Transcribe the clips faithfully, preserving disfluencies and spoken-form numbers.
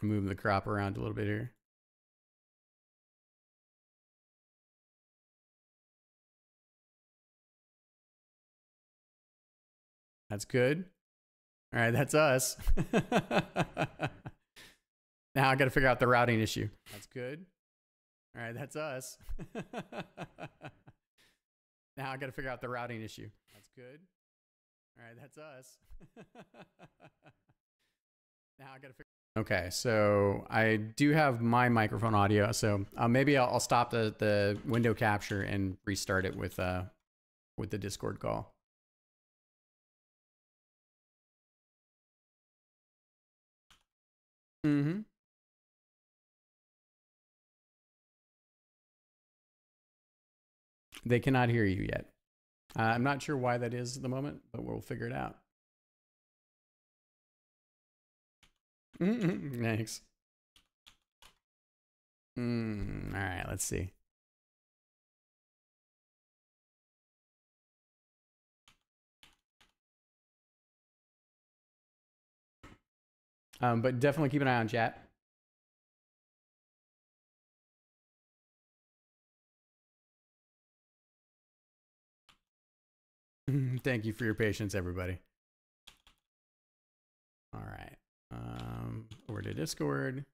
Just move the crop around a little bit here. That's good. All right, that's us. Now I got to figure out the routing issue. That's good. All right, that's us. Now I got to figure out the routing issue. That's good. All right, that's us. Now I got to figure. Okay, so I do have my microphone audio, so uh, maybe I'll, I'll stop the the window capture and restart it with uh with the Discord call. Mm-hmm. They cannot hear you yet. Uh, I'm not sure why that is at the moment, but we'll figure it out. Mm-hmm. Thanks. Mm, all right, let's see. Um, but definitely keep an eye on chat. Thank you for your patience, everybody. All right. Um, over to Discord.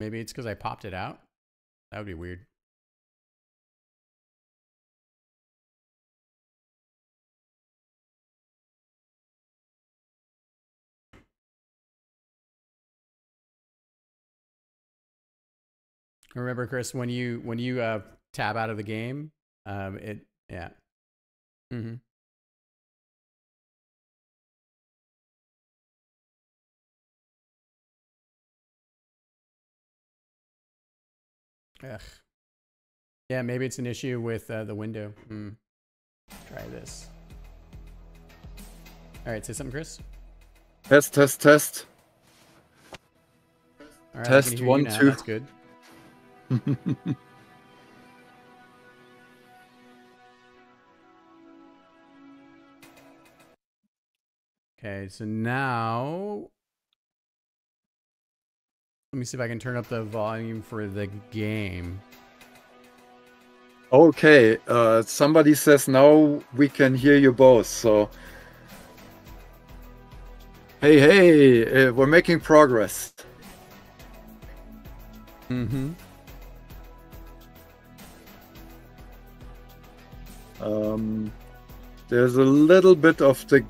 Maybe it's because I popped it out. That would be weird. Remember, Chris, when you when you uh, tab out of the game, um, it yeah. Mm-hmm. Ugh. Yeah, maybe it's an issue with uh, the window. Mm. Try this. All right, say something, Chris. Test, test, test. All right, test one, two. That's good. Okay, so now let me see if I can turn up the volume for the game. Okay, uh, somebody says now we can hear you both. So, hey, hey, uh, we're making progress. Mm-hmm. Um, there's a little bit of the,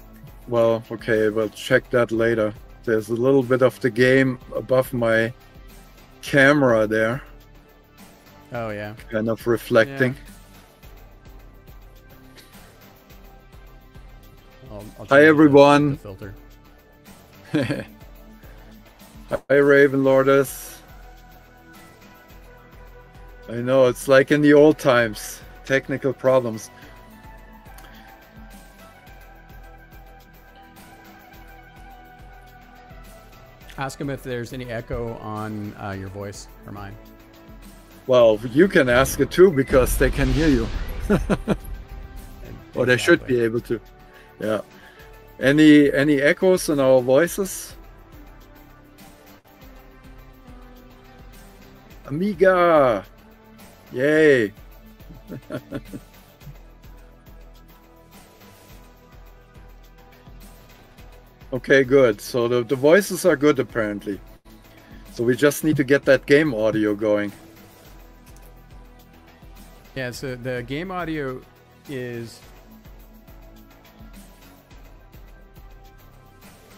well, okay, we'll check that later. There's a little bit of the game above my camera there. Oh, yeah. Kind of reflecting. Yeah. I'll, I'll Hi, everyone. Filter. Hi, Ravenlorders. I know, it's like in the old times. Technical problems. Ask him if there's any echo on uh, your voice or mine. Well, you can ask it too, because they can hear you. Or they should be able to. Yeah. Any any echoes in our voices? Amiga! Yay! Okay, good. So the, the voices are good, apparently. So we just need to get that game audio going. Yeah, so the game audio is...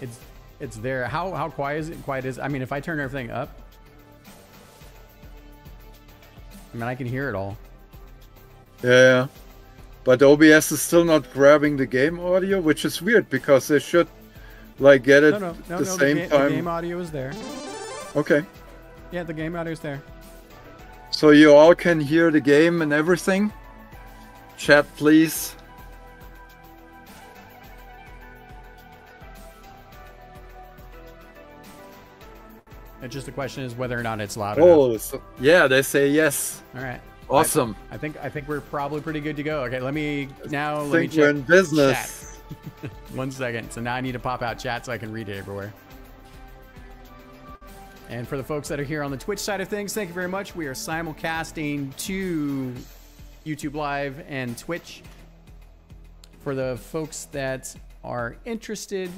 It's it's there. How how quiet is it? Quiet is, I mean, if I turn everything up... I mean, I can hear it all. Yeah, but O B S is still not grabbing the game audio, which is weird, because they should... Like, get it no, no, no, the no, same the time. The game audio is there. Okay. Yeah, the game audio is there. So you all can hear the game and everything? Chat, please. It's just the question is whether or not it's loud oh, enough. So, yeah, they say yes. All right. Awesome. I, I think I think we're probably pretty good to go. Okay, let me now. I let think me check we're in business. Chat. One second. So now I need to pop out chat so I can read it everywhere. And for the folks that are here on the Twitch side of things, thank you very much. We are simulcasting to YouTube Live and Twitch. For the folks that are interested,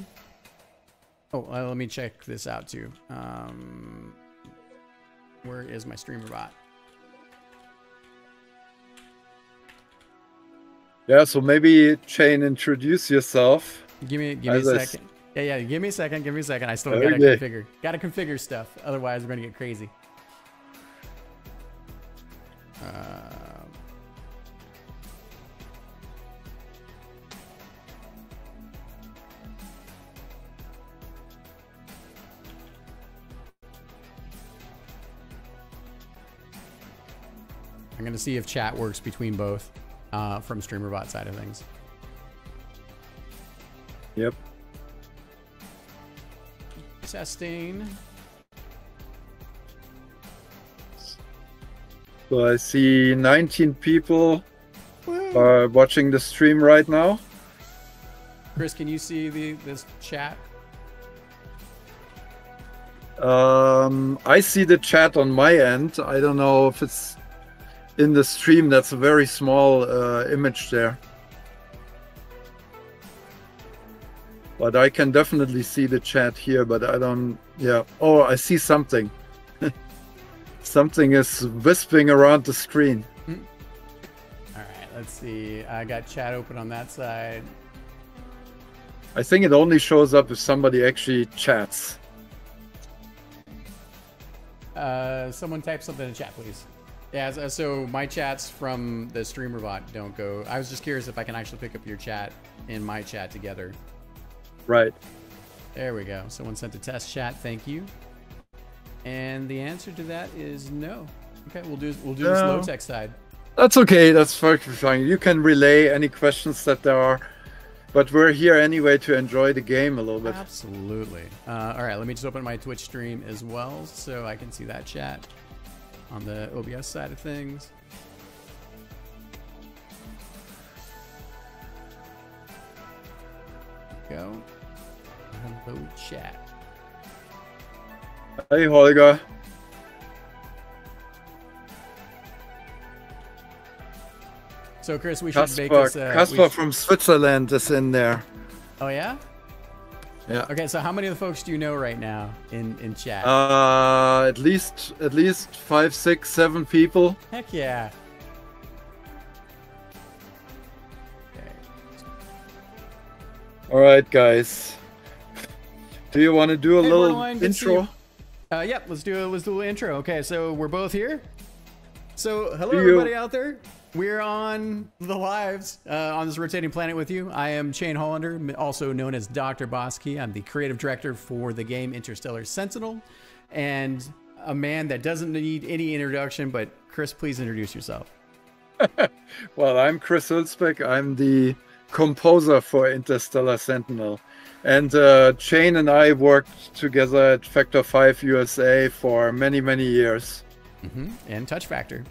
oh, uh, let me check this out too. Um, where is my streamer bot? Yeah, so maybe Shane, introduce yourself. Give me, give me a second. Yeah, yeah, give me a second, give me a second. I still gotta configure, gotta configure stuff. Otherwise, we're gonna get crazy. Uh. I'm going to see if chat works between both uh, from StreamerBot side of things. Yep. Testing. So I see nineteen people are uh, watching the stream right now. Chris, can you see the this chat? Um, I see the chat on my end. I don't know if it's in the stream. That's a very small uh, image there, but I can definitely see the chat here, but I don't. Yeah, oh, I see something. Something is wisping around the screen. All right, let's see. I got chat open on that side. I think it only shows up if somebody actually chats. Uh, someone type something in chat, please. Yeah, so my chats from the streamer bot don't go. I was just curious if I can actually pick up your chat and my chat together. Right. There we go. Someone sent a test chat. Thank you. And the answer to that is no. Okay, we'll do we'll do no. this low tech side. That's okay. That's fine. You can relay any questions that there are, but we're here anyway to enjoy the game a little bit. Absolutely. Uh, all right. Let me just open my Twitch stream as well, so I can see that chat on the O B S side of things. Go. Hello, chat. Hey, Holger. So, Chris, we Kasper, should make this. Uh, Kasper from Switzerland is in there. Oh, yeah? Yeah. Okay, so how many of the folks do you know right now in in chat? Uh, at least at least five, six, seven people. Heck yeah. Okay. All right, guys. Do you want to do a hey, little intro? Uh, yep. Let's do a let's do a little intro. Okay, so we're both here. So hello, do everybody you... out there. We're on the lives uh, on this rotating planet with you. I am Shane Hollander, also known as Doctor BossKey. I'm the creative director for the game Interstellar Sentinel, and a man that doesn't need any introduction. But Chris, please introduce yourself. Well, I'm Chris Huelsbeck. I'm the composer for Interstellar Sentinel, and uh, Shane and I worked together at Factor Five U S A for many, many years. Mm-hmm. And Touch Factor.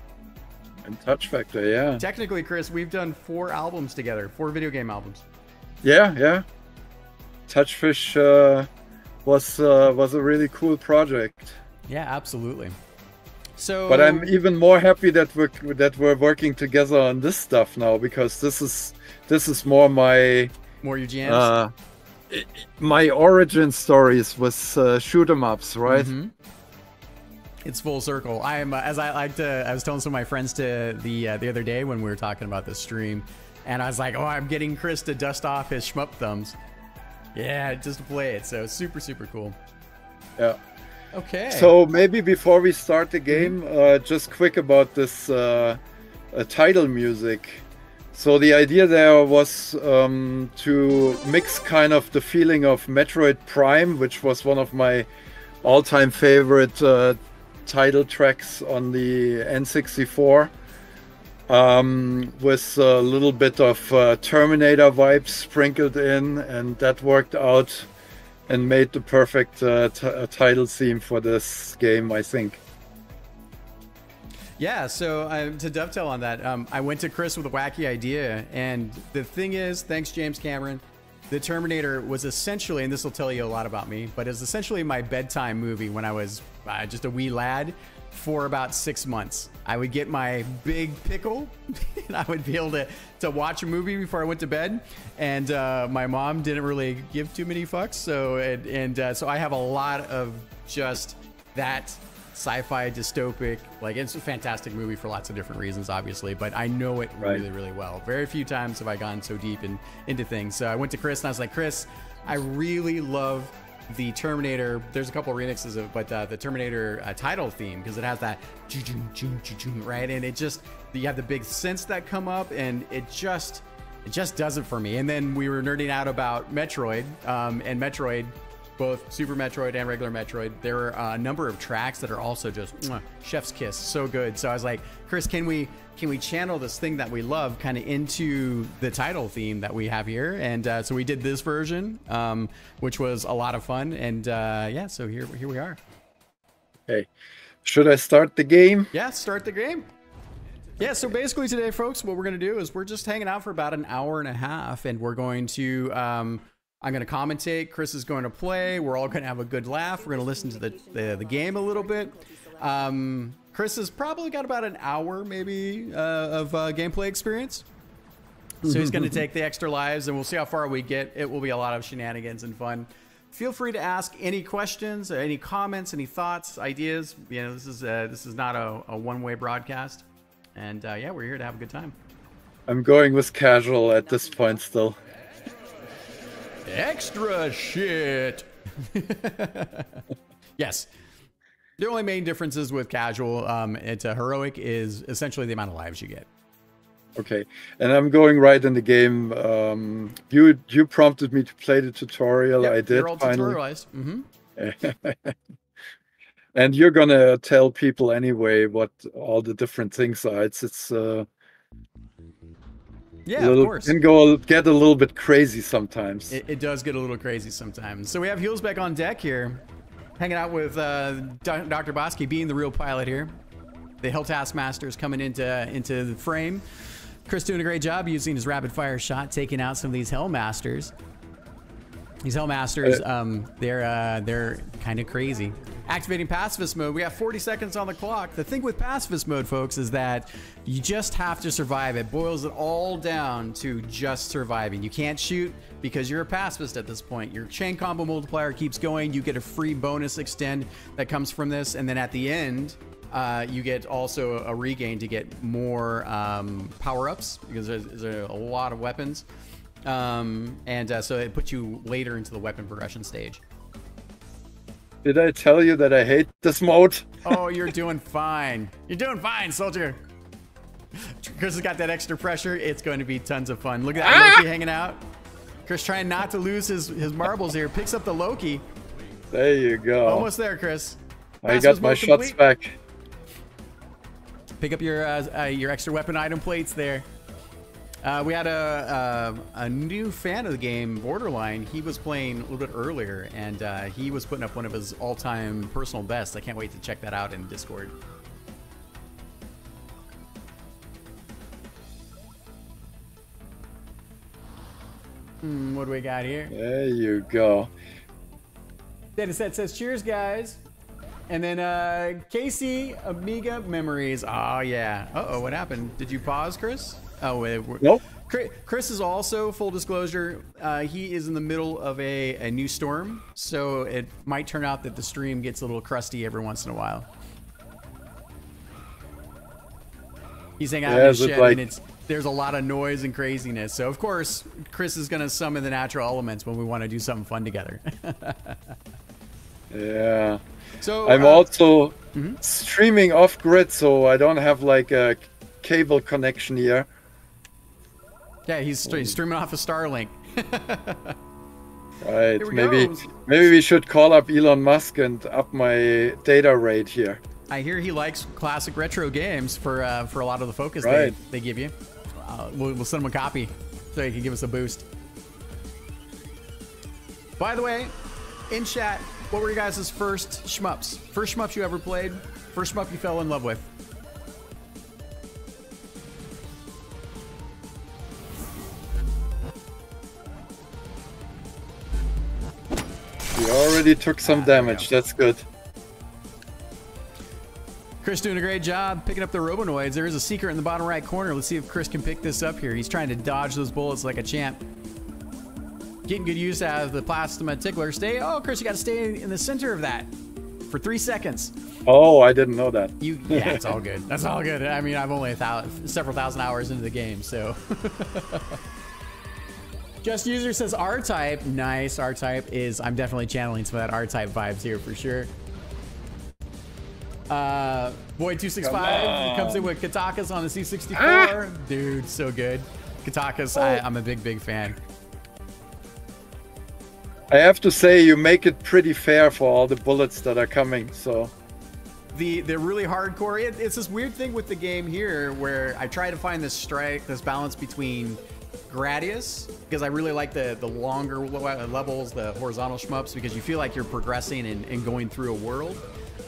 And Touch Factor, yeah. Technically, Chris, we've done four albums together, four video game albums. Yeah, yeah. Touchfish uh, was uh, was a really cool project. Yeah, absolutely. So, but I'm even more happy that we're that we're working together on this stuff now, because this is this is more my more your jams. Uh, my origin stories with uh, shoot 'em ups, right? Mm-hmm. It's full circle. I am, uh, as I like to, I was telling some of my friends to the uh, the other day when we were talking about this stream, and I was like, oh, I'm getting Chris to dust off his shmup thumbs. Yeah, just to play it. So super, super cool. Yeah. Okay. So maybe before we start the game, mm-hmm. uh, just quick about this uh, uh, title music. So the idea there was um, to mix kind of the feeling of Metroid Prime, which was one of my all-time favorite uh, title tracks on the N sixty-four, um, with a little bit of uh, Terminator vibes sprinkled in, and that worked out and made the perfect uh, t title theme for this game, I think. Yeah, so uh, to dovetail on that, um, I went to Chris with a wacky idea, and the thing is, thanks James Cameron, the Terminator was essentially, and this will tell you a lot about me, but it's essentially my bedtime movie when I was uh, just a wee lad for about six months. I would get my big pickle, and I would be able to, to watch a movie before I went to bed, and uh, my mom didn't really give too many fucks, so, and, and uh, so I have a lot of just that sci-fi dystopic, like it's a fantastic movie for lots of different reasons, obviously, but I know it right. really, really well. Very few times have I gone so deep in, into things. So I went to Chris and I was like, Chris, I really love the Terminator. There's a couple of remixes of it, but uh, the Terminator uh, title theme, because it has that right, and it just, you have the big synths that come up, and it just, it just does it for me. And then we were nerding out about Metroid, um, and Metroid, both Super Metroid and regular Metroid, there are a number of tracks that are also just mwah, chef's kiss, so good. So I was like, Chris, can we can we channel this thing that we love kind of into the title theme that we have here? And uh, so we did this version, um, which was a lot of fun. And uh, yeah, so here here we are. Hey, should I start the game? Yeah, start the game. Yeah, so basically today, folks, what we're gonna do is we're just hanging out for about an hour and a half, and we're going to. Um, I'm going to commentate. Chris is going to play. We're all going to have a good laugh. We're going to listen to the, the, the game a little bit. Um, Chris has probably got about an hour maybe uh, of uh, gameplay experience. So he's going to take the extra lives, and we'll see how far we get. It will be a lot of shenanigans and fun. Feel free to ask any questions, any comments, any thoughts, ideas. You know, this is, uh, this is not a, a one-way broadcast. And uh, yeah, we're here to have a good time. I'm going with casual at this point still. Extra shit. Yes. The only main differences with casual um, and to heroic is essentially the amount of lives you get. Okay. And I'm going right in the game. Um, you you prompted me to play the tutorial. Yep, I did. You're all finally. Tutorialized. Mm-hmm. And you're going to tell people anyway what all the different things are. It's... it's uh... Yeah, little, of course. It can go, get a little bit crazy sometimes. It, it does get a little crazy sometimes. So we have Huelsbeck on deck here, hanging out with uh, Doctor BossKey, being the real pilot here. The Hill Taskmaster is coming into, into the frame. Chris doing a great job using his rapid-fire shot, taking out some of these Hellmasters. These Hellmasters, uh, um, they're, uh, they're kind of crazy. Activating pacifist mode. We have forty seconds on the clock. The thing with pacifist mode, folks, is that you just have to survive. It boils it all down to just surviving. You can't shoot because you're a pacifist at this point. Your chain combo multiplier keeps going. You get a free bonus extend that comes from this. And then at the end, uh, you get also a regain to get more um, power-ups because there's, there's a lot of weapons. Um, and uh, so it puts you later into the weapon progression stage. Did I tell you that I hate this mode? Oh, you're doing fine. You're doing fine, soldier. Chris has got that extra pressure. It's going to be tons of fun. Look at that ah! Loki hanging out. Chris trying not to lose his, his marbles here. Picks up the Loki. There you go. Almost there, Chris. Pass I got my shots complete. Back. Pick up your, uh, uh, your extra weapon item plates there. Uh, we had a, a a new fan of the game, Borderline. He was playing a little bit earlier, and uh, he was putting up one of his all-time personal bests. I can't wait to check that out in Discord. Mm, what do we got here? There you go. Data set says, cheers, guys. And then uh, Casey, Amiga Memories. Oh, yeah. Uh-oh, what happened? Did you pause, Chris? Oh, wait, nope. Chris is also, full disclosure, uh, he is in the middle of a, a new storm, so it might turn out that the stream gets a little crusty every once in a while. He's hanging out yeah, in his shed, like... and it's, there's a lot of noise and craziness. So, of course, Chris is going to summon the natural elements when we want to do something fun together. Yeah. So I'm uh, also mm-hmm. streaming off-grid, so I don't have, like, a cable connection here. Yeah, he's streaming off of Starlink. Right, maybe go. maybe we should call up Elon Musk and up my data rate here. I hear he likes classic retro games for uh, for a lot of the focus right. they, they give you. Uh, we'll, we'll send him a copy so he can give us a boost. By the way, in chat, what were your guys' first shmups? First shmups you ever played? First shmup you fell in love with? We already took some ah, damage, that's good. Chris doing a great job picking up the Robonoids. There is a secret in the bottom right corner. Let's see if Chris can pick this up here. He's trying to dodge those bullets like a champ. Getting good use out of the plasma tickler. Stay, oh, Chris, you got to stay in the center of that for three seconds. Oh, I didn't know that. You, yeah, it's all good. That's all good. I mean, I'm only a thousand, several thousand hours into the game, so. Just user says R-type. Nice, R-type is. I'm definitely channeling some of that R-type vibes here for sure. Uh, Boy two sixty-five Come comes in with Katakis on the C sixty-four. Ah! Dude, so good. Katakis, oh. I, I'm a big, big fan. I have to say, you make it pretty fair for all the bullets that are coming, so. The, they're really hardcore. It, it's this weird thing with the game here where I try to find this strike, this balance between Gradius, because I really like the, the longer levels, the horizontal shmups, because you feel like you're progressing and, and going through a world.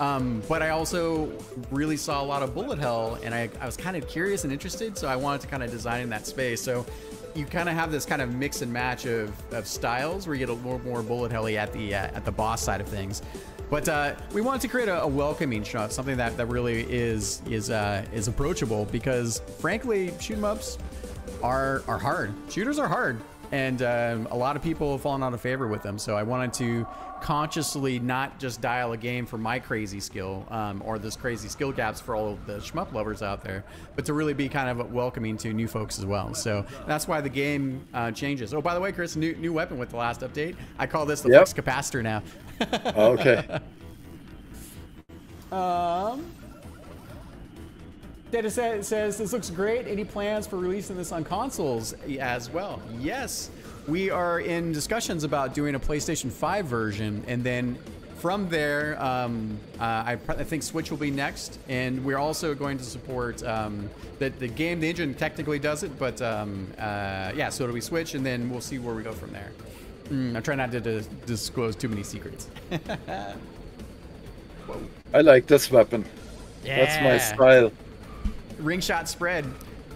Um, but I also really saw a lot of bullet hell, and I, I was kind of curious and interested, so I wanted to kind of design in that space. So you kind of have this kind of mix and match of, of styles where you get a little more bullet hell-y at the, uh, at the boss side of things. But uh, we wanted to create a, a welcoming shot, something that, that really is, is, uh, is approachable, because frankly, shoot 'em ups are, are hard. Shooters are hard. And um, a lot of people have fallen out of favor with them. So I wanted to consciously not just dial a game for my crazy skill um, or this crazy skill gaps for all of the shmup lovers out there, but to really be kind of welcoming to new folks as well. So that's why the game uh, changes. Oh, by the way, Chris, new, new weapon with the last update. I call this the yep. Flux Capacitor now. Okay. Um... Data says, this looks great. Any plans for releasing this on consoles as well? Yes, we are in discussions about doing a PlayStation five version. And then from there, um, uh, I, I think Switch will be next. And we're also going to support um, the, the game. The engine technically does it, but um, uh, yeah, so it'll be Switch. And then we'll see where we go from there. Mm, I'm trying not to dis disclose too many secrets. Whoa. I like this weapon. Yeah. That's my style. Ring shot spread.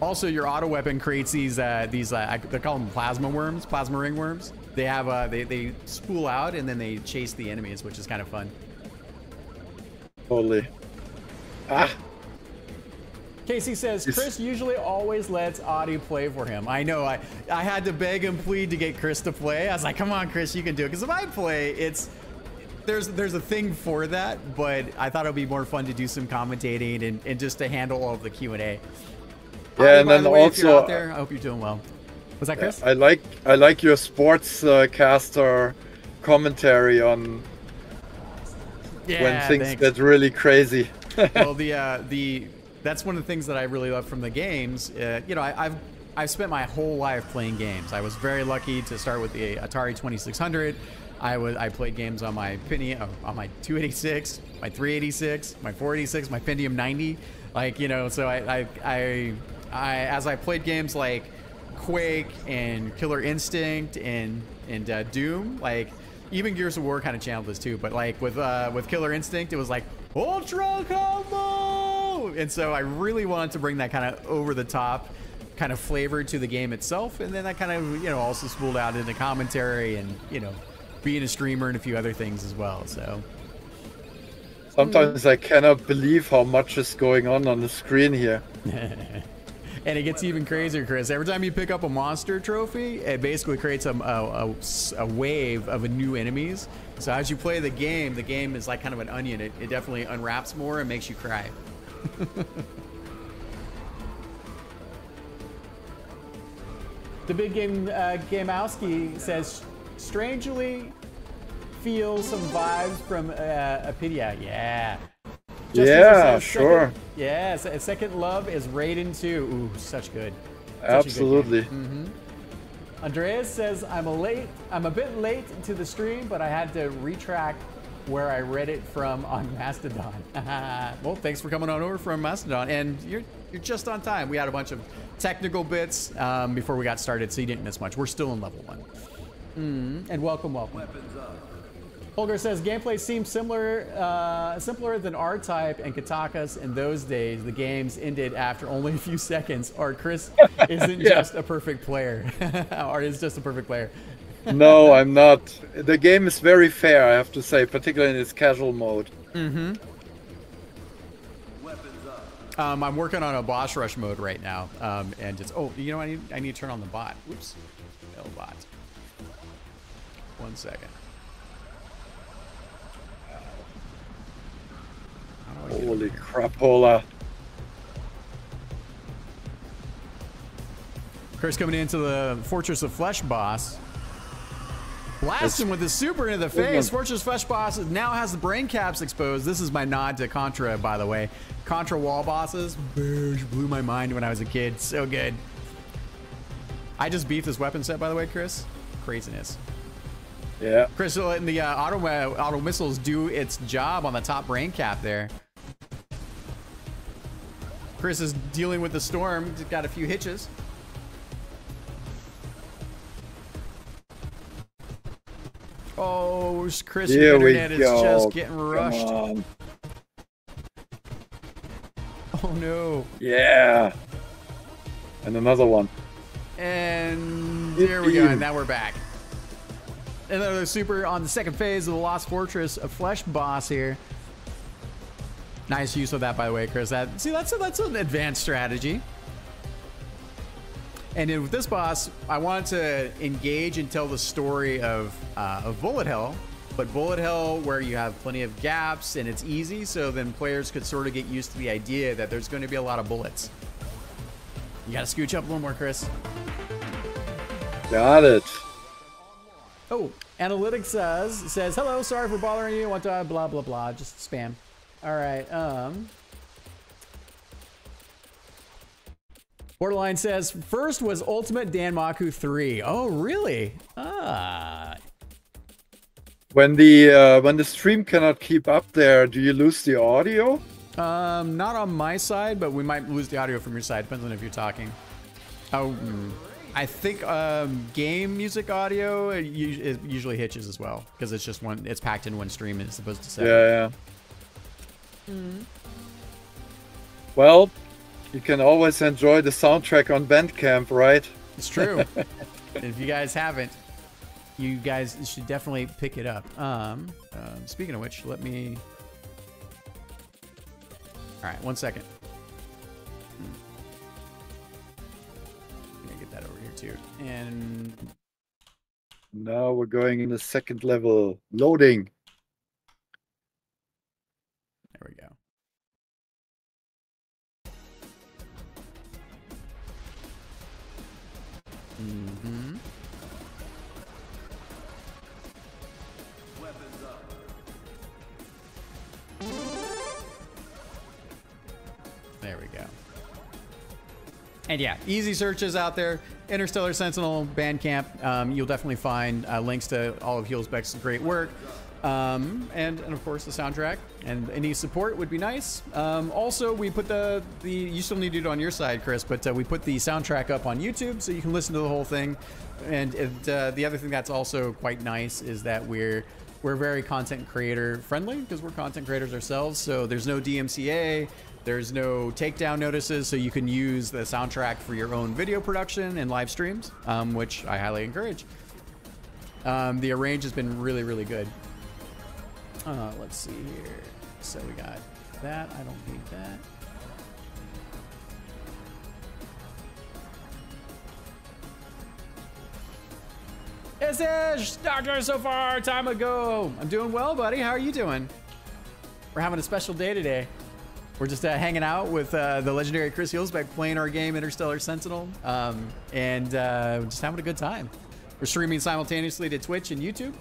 Also, your auto weapon creates these uh, these uh, I, they call them plasma worms, plasma ring worms. They have uh, they they spool out and then they chase the enemies, which is kind of fun. Totally. Ah. Casey says Chris usually always lets Audie play for him. I know. I I had to beg and plead to get Chris to play. I was like, come on, Chris, you can do it. Because if I play, it's. There's there's a thing for that, but I thought it'd be more fun to do some commentating and, and just to handle all of the Q and A. Yeah, Audie, and by then the way, also if you're out there, I hope you're doing well. Was that Chris? I like I like your sports uh, caster commentary on yeah, when things thanks. get really crazy. Well, the uh, the that's one of the things that I really love from the games. Uh, you know, I, I've. I've spent my whole life playing games. I was very lucky to start with the Atari twenty-six hundred. I was I played games on my Pentium, on my two eighty-six, my three eighty-six, my four eighty-six, my Pentium ninety. Like, you know, so I I I, I as I played games like Quake and Killer Instinct and and uh, Doom, like even Gears of War kind of channeled this too. But like with uh, with Killer Instinct, it was like Ultra Combo, and so I really wanted to bring that kind of over the top kind of flavor to the game itself, and then I kind of, you know, also spooled out into commentary and, you know, being a streamer and a few other things as well. So sometimes I cannot believe how much is going on on the screen here. And it gets even crazier, Chris. Every time you pick up a monster trophy, it basically creates a, a, a wave of new enemies. So as you play the game, the game is like kind of an onion. It, it definitely unwraps more and makes you cry. The big game, uh, Gamowski says, strangely feel some vibes from uh, Apidia. Yeah. Just yeah, says, sure. Yeah, Second Love is Raiden two. Ooh, such good. Such Absolutely. Good mm-hmm. Andreas says, I'm a late. I'm a bit late to the stream, but I had to retract where I read it from on Mastodon. Well, thanks for coming on over from Mastodon, and you're you're just on time. We had a bunch of technical bits um, before we got started, so you didn't miss much. We're still in level one. Mm, and welcome, welcome. Weapons up. Holger says, gameplay seems similar, uh, simpler than R-type and Katakis in those days. The games ended after only a few seconds. Or Chris isn't yeah. just a perfect player. Or is just a perfect player. No, I'm not. The game is very fair, I have to say, particularly in its casual mode. Mm-hmm. Um, I'm working on a boss rush mode right now, um, and it's oh, you know, I need I need to turn on the bot. Whoops, L bot. One second. Holy crapola! Chris coming into the Fortress of Flesh boss. Blast him with his super into the face. Fortress Flesh boss now has the brain caps exposed. This is my nod to Contra, by the way. Contra wall bosses blew my mind when I was a kid. So good. I just beefed this weapon set, by the way, Chris. Craziness. Yeah. Chris, letting the uh, auto uh, auto missiles do its job on the top brain cap there. Chris is dealing with the storm. Just got a few hitches. Oh, Chris, your internet is just getting rushed. Oh, no. Yeah. And another one. And there we go. And now we're back. Another super on the second phase of the Lost Fortress of Flesh boss here. Nice use of that, by the way, Chris. That, see, that's, a, that's an advanced strategy. And then with this boss, I wanted to engage and tell the story of, uh, of Bullet Hell, but Bullet Hell where you have plenty of gaps and it's easy, so then players could sort of get used to the idea that there's going to be a lot of bullets. You gotta scooch up a little more, Chris. Got it. Oh, Analytics says, says, hello, sorry for bothering you, want to blah, blah, blah, just spam. All right, um... Borderline says, first was Ultimate Danmaku three. Oh, really? Ah. When the uh, when the stream cannot keep up there, do you lose the audio? Um, not on my side, but we might lose the audio from your side. Depends on if you're talking. Oh, I think um, game music audio it usually hitches as well because it's just one. It's packed in one stream and it's supposed to say. Yeah. yeah. Mm. Well. You can always enjoy the soundtrack on Bandcamp, right? It's true. If you guys haven't, you guys should definitely pick it up. Um, um, speaking of which, let me... All right, one second. I'm gonna get that over here too. And... Now we're going in the second level. Loading. There we go. Mm-hmm. Weapons up. There we go. And yeah, easy searches out there. Interstellar Sentinel, Bandcamp. Um, you'll definitely find uh, links to all of Huelsbeck's great work. Um, and, and of course the soundtrack, and any support would be nice. Um, also, we put the, the, you still need to do it on your side, Chris, but uh, we put the soundtrack up on YouTube so you can listen to the whole thing. And it, uh, the other thing that's also quite nice is that we're, we're very content creator friendly because we're content creators ourselves. So there's no D M C A, there's no takedown notices. So you can use the soundtrack for your own video production and live streams, um, which I highly encourage. Um, the arrange has been really, really good. Uh, let's see here. So we got that. I don't need that. This is Doctor So Far Time Ago. I'm doing well, buddy. How are you doing? We're having a special day today. We're just uh, hanging out with uh, the legendary Chris Huelsbeck playing our game Interstellar Sentinel, um, and uh, we're just having a good time. We're streaming simultaneously to Twitch and YouTube.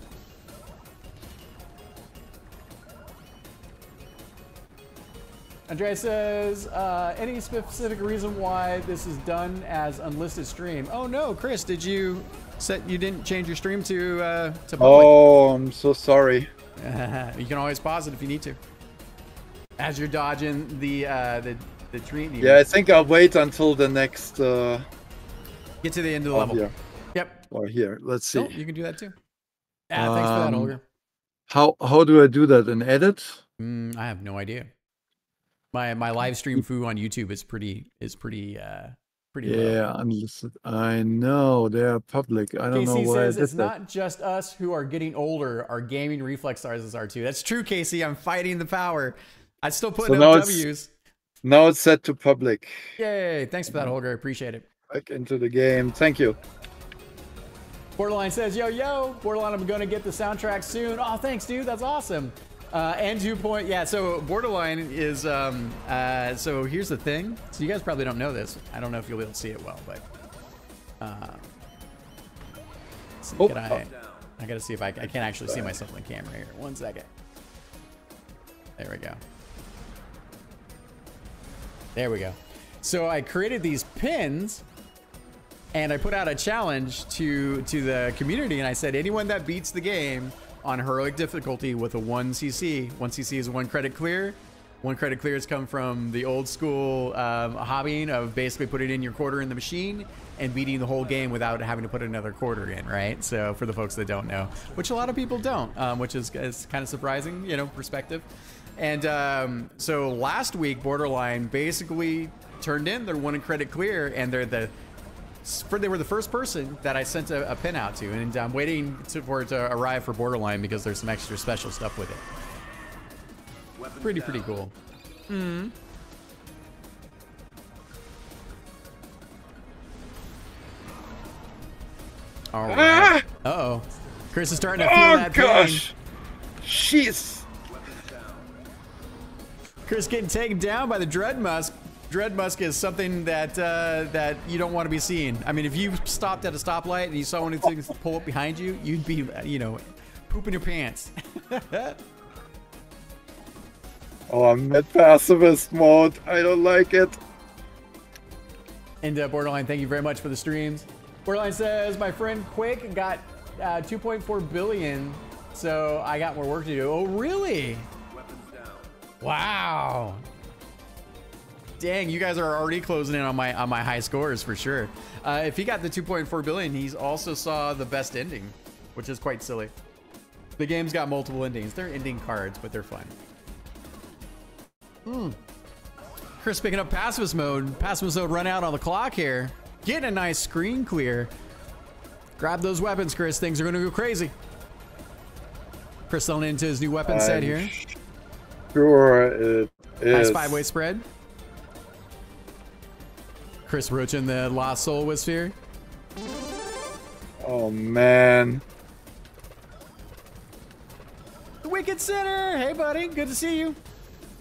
Andrea says, uh, any specific reason why this is done as unlisted stream? Oh no, Chris, did you set, you didn't change your stream to, uh, to public? Oh, I'm so sorry. You can always pause it if you need to. As you're dodging the, uh, the, the tree. Yeah, I think I'll wait until the next, uh... Get to the end of the level. Here. Yep. Or here, let's see. Oh, you can do that too. Ah, thanks um, for that, Olga. How how do I do that? An edit? Mm, I have no idea. My my live stream foo on YouTube is pretty is pretty uh pretty yeah, unlisted. I know they are public. I don't Casey know why. Says it's that. Not just us who are getting older. Our gaming reflex sizes are too. That's true, Casey. I'm fighting the power. I still put so in L Ws. Now it's set to public. Yay! Thanks for that, Holger. I appreciate it. Back into the game. Thank you. Borderline says, yo, yo. Borderline, I'm going to get the soundtrack soon. Oh, thanks, dude. That's awesome. Uh, and two point, yeah, so Borderline is, um, uh, so here's the thing. So you guys probably don't know this. I don't know if you'll be able to see it well, but. Uh, see, oh, can I, I got to see if I, I can't actually see myself on the camera here. One second. There we go. There we go. So I created these pins and I put out a challenge to to the community, and I said anyone that beats the game on heroic difficulty with a one C C, one C C is one credit clear. One credit clear has come from the old school um, hobbying of basically putting in your quarter in the machine and beating the whole game without having to put another quarter in, right? So for the folks that don't know, which a lot of people don't, um, which is, is kind of surprising, you know, perspective. And um, so last week, Borderline basically turned in their one credit clear, and they're the For, they were the first person that I sent a, a pin out to, and I'm waiting to, for it to arrive for Borderline because there's some extra special stuff with it. Weapons pretty, down. pretty cool. Mm-hmm. All right. Ah! Uh-oh. Chris is starting to feel oh, that gosh. pain. Jeez. Chris getting taken down by the Dreadmusk. Dreadmusk is something that uh, that you don't want to be seeing. I mean, if you stopped at a stoplight and you saw one of these things pull up behind you, you'd be, you know, pooping your pants. Oh, I'm at pacifist mode. I don't like it. And uh, Borderline, thank you very much for the streams. Borderline says, my friend Quake got uh, two point four billion, so I got more work to do. Oh, really? Weapons down. Wow. Dang, you guys are already closing in on my on my high scores for sure. Uh, if he got the two point four billion, he's also saw the best ending, which is quite silly. The game's got multiple endings. They're ending cards, but they're fun. Hmm. Chris picking up pacifist mode. Pacifist mode run out on the clock here. Getting a nice screen clear. Grab those weapons, Chris. Things are going to go crazy. Chris selling into his new weapon I'm set here. Sure it is. Nice five-way spread. Chris Roach in the Lost Soul Wisphere. Oh, man. The Wicked Sinner! Hey, buddy. Good to see you.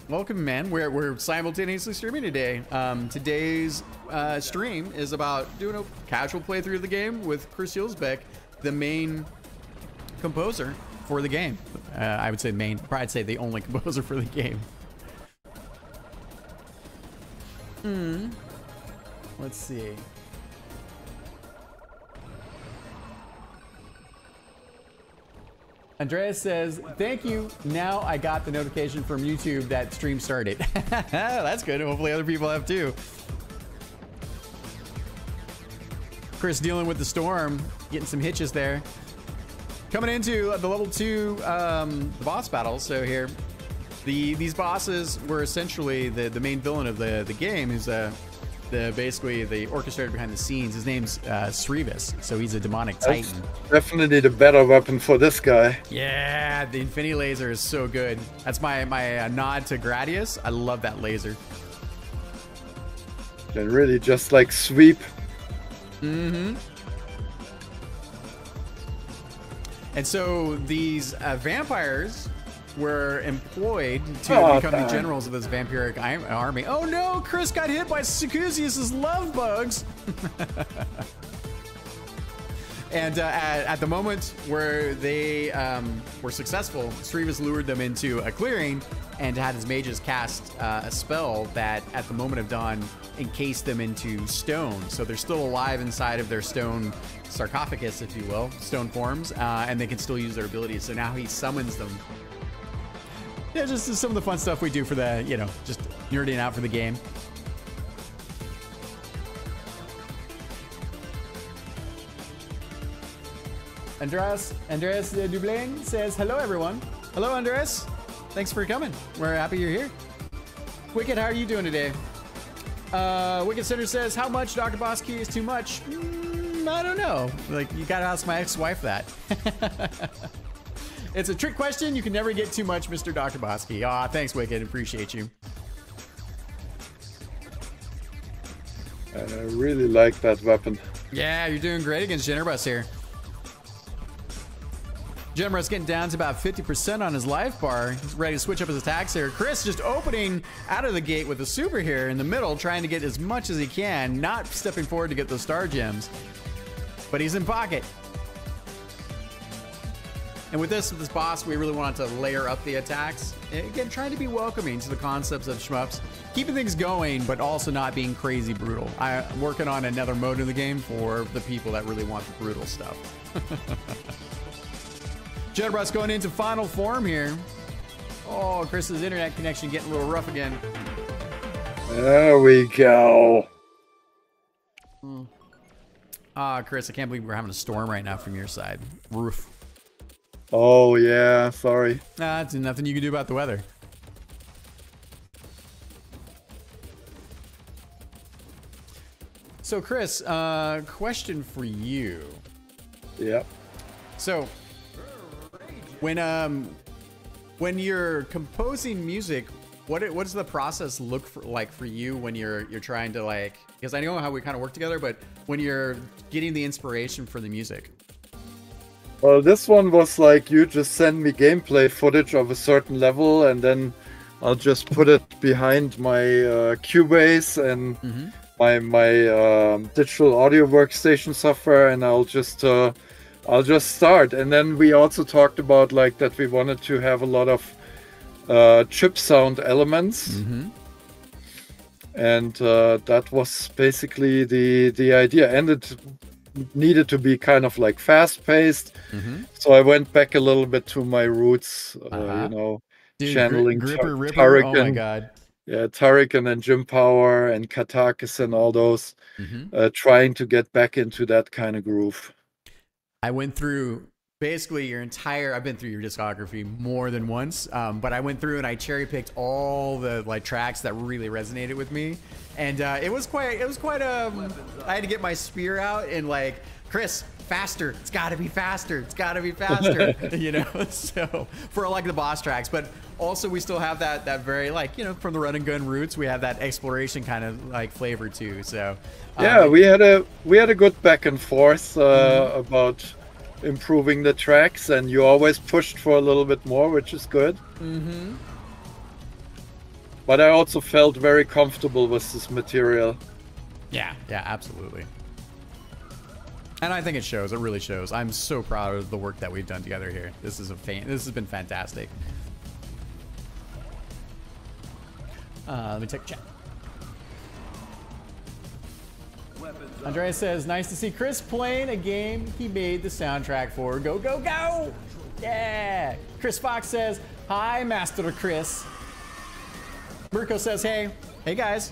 Welcome, man. We're, we're simultaneously streaming today. Um, today's uh, stream is about doing a casual playthrough of the game with Chris Huelsbeck, the main composer for the game. Uh, I would say main, probably I'd say the only composer for the game. Hmm. Let's see. Andreas says, thank you. Now I got the notification from YouTube that stream started. That's good. Hopefully other people have too. Chris dealing with the storm, getting some hitches there. Coming into the level two um, the boss battle. So here, the these bosses were essentially the, the main villain of the, the game is a, uh, The, basically the orchestrator behind the scenes. His name's uh, Srevis, so he's a demonic titan. That's definitely the better weapon for this guy. Yeah, the Infinity Laser is so good. That's my, my uh, nod to Gradius. I love that laser. Can really just like sweep. Mm-hmm. And so these uh, vampires were employed to oh, become damn. the generals of this vampiric army. Oh no, Chris got hit by Secusius's love bugs. And uh, at, at the moment where they um, were successful, Srevis lured them into a clearing and had his mages cast uh, a spell that at the moment of dawn encased them into stone. So they're still alive inside of their stone sarcophagus, if you will, stone forms, uh, and they can still use their abilities. So now he summons them. Yeah, just, just some of the fun stuff we do for the, you know, just nerding out for the game. Andreas, Andreas Dublin says, hello, everyone. Hello, Andres. Thanks for coming. We're happy you're here. Wicked, how are you doing today? Uh, Wicked Center says, how much Doctor BossKey is too much? Mm, I don't know. Like, you gotta ask my ex-wife that. It's a trick question. You can never get too much, Mister Doctor BossKey. Aw, thanks, Wicked. Appreciate you. And I really like that weapon. Yeah, you're doing great against Generbus here. Generbus getting down to about fifty percent on his life bar. He's ready to switch up his attacks here. Chris just opening out of the gate with a super here in the middle, trying to get as much as he can, not stepping forward to get those star gems. But he's in pocket. And with this, with this boss, we really wanted to layer up the attacks. And again, trying to be welcoming to the concepts of shmups, keeping things going, but also not being crazy brutal. I'm working on another mode in the game for the people that really want the brutal stuff. Generbus going into final form here. Oh, Chris's internet connection getting a little rough again. There we go. Hmm. Ah, Chris, I can't believe we're having a storm right now from your side. Roof. Oh, yeah, sorry. Nah, it's nothing you can do about the weather. So, Chris, uh, question for you. Yep. So, when um, when you're composing music, what it, what does the process look for, like for you when you're you're trying to like? Because I know how we kind of work together, but when you're getting the inspiration for the music. Well, this one was like, you just send me gameplay footage of a certain level, and then I'll just put it behind my uh, Cubase and mm-hmm. my my uh, digital audio workstation software, and I'll just uh, I'll just start. And then we also talked about like that we wanted to have a lot of uh, chip sound elements, mm-hmm. and uh, that was basically the the idea. And it needed to be kind of like fast-paced, mm-hmm. so I went back a little bit to my roots, uh, uh-huh. you know, Dude, channeling gri gripper, ripper, Turrican, oh my God. yeah, Turrican and Jim Power and Katakis and all those, mm-hmm. uh, trying to get back into that kind of groove. I went through basically your entire, I've been through your discography more than once, um, but I went through and I cherry-picked all the like tracks that really resonated with me. And uh, it was quite, it was quite a, I had to get my spear out and like, Chris, faster, it's gotta be faster, it's gotta be faster, you know? So, for like the boss tracks, but also we still have that, that very like, you know, from the run and gun roots, we have that exploration kind of like flavor too, so. Um, yeah, we had a, we had a good back and forth uh, mm-hmm. about improving the tracks, and you always pushed for a little bit more, which is good. Mm-hmm. But I also felt very comfortable with this material. Yeah, yeah, absolutely. And I think it shows. It really shows. I'm so proud of the work that we've done together here. This is a fan. This has been fantastic. Uh, let me take a check. Andrea says, "Nice to see Chris playing a game he made the soundtrack for. Go, go, go! Yeah." Chris Fox says, "Hi, Master Chris." Mirko says, hey, hey guys,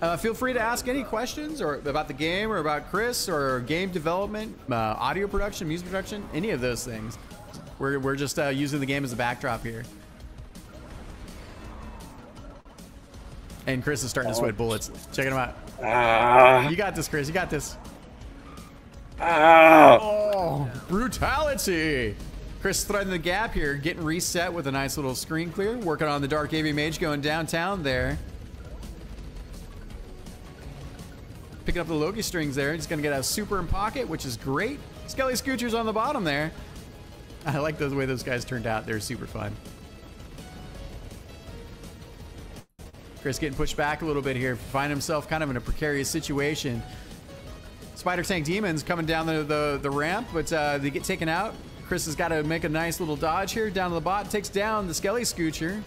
uh, feel free to ask any questions or about the game or about Chris or game development, uh, audio production, music production, any of those things. We're, we're just uh, using the game as a backdrop here. And Chris is starting to sweat bullets. Check him out. Ah. You got this, Chris. You got this. Ah. Oh, brutality. Chris threading the gap here, getting reset with a nice little screen clear. Working on the Dark A V Mage, going downtown there. Picking up the Loki strings there. He's going to get a super in pocket, which is great. Skelly Scoocher's on the bottom there. I like the way those guys turned out. They're super fun. Chris getting pushed back a little bit here. Find himself kind of in a precarious situation. Spider Tank Demons coming down the, the, the ramp, but uh, they get taken out. Chris has got to make a nice little dodge here down to the bot. Takes down the Skelly Scoocher.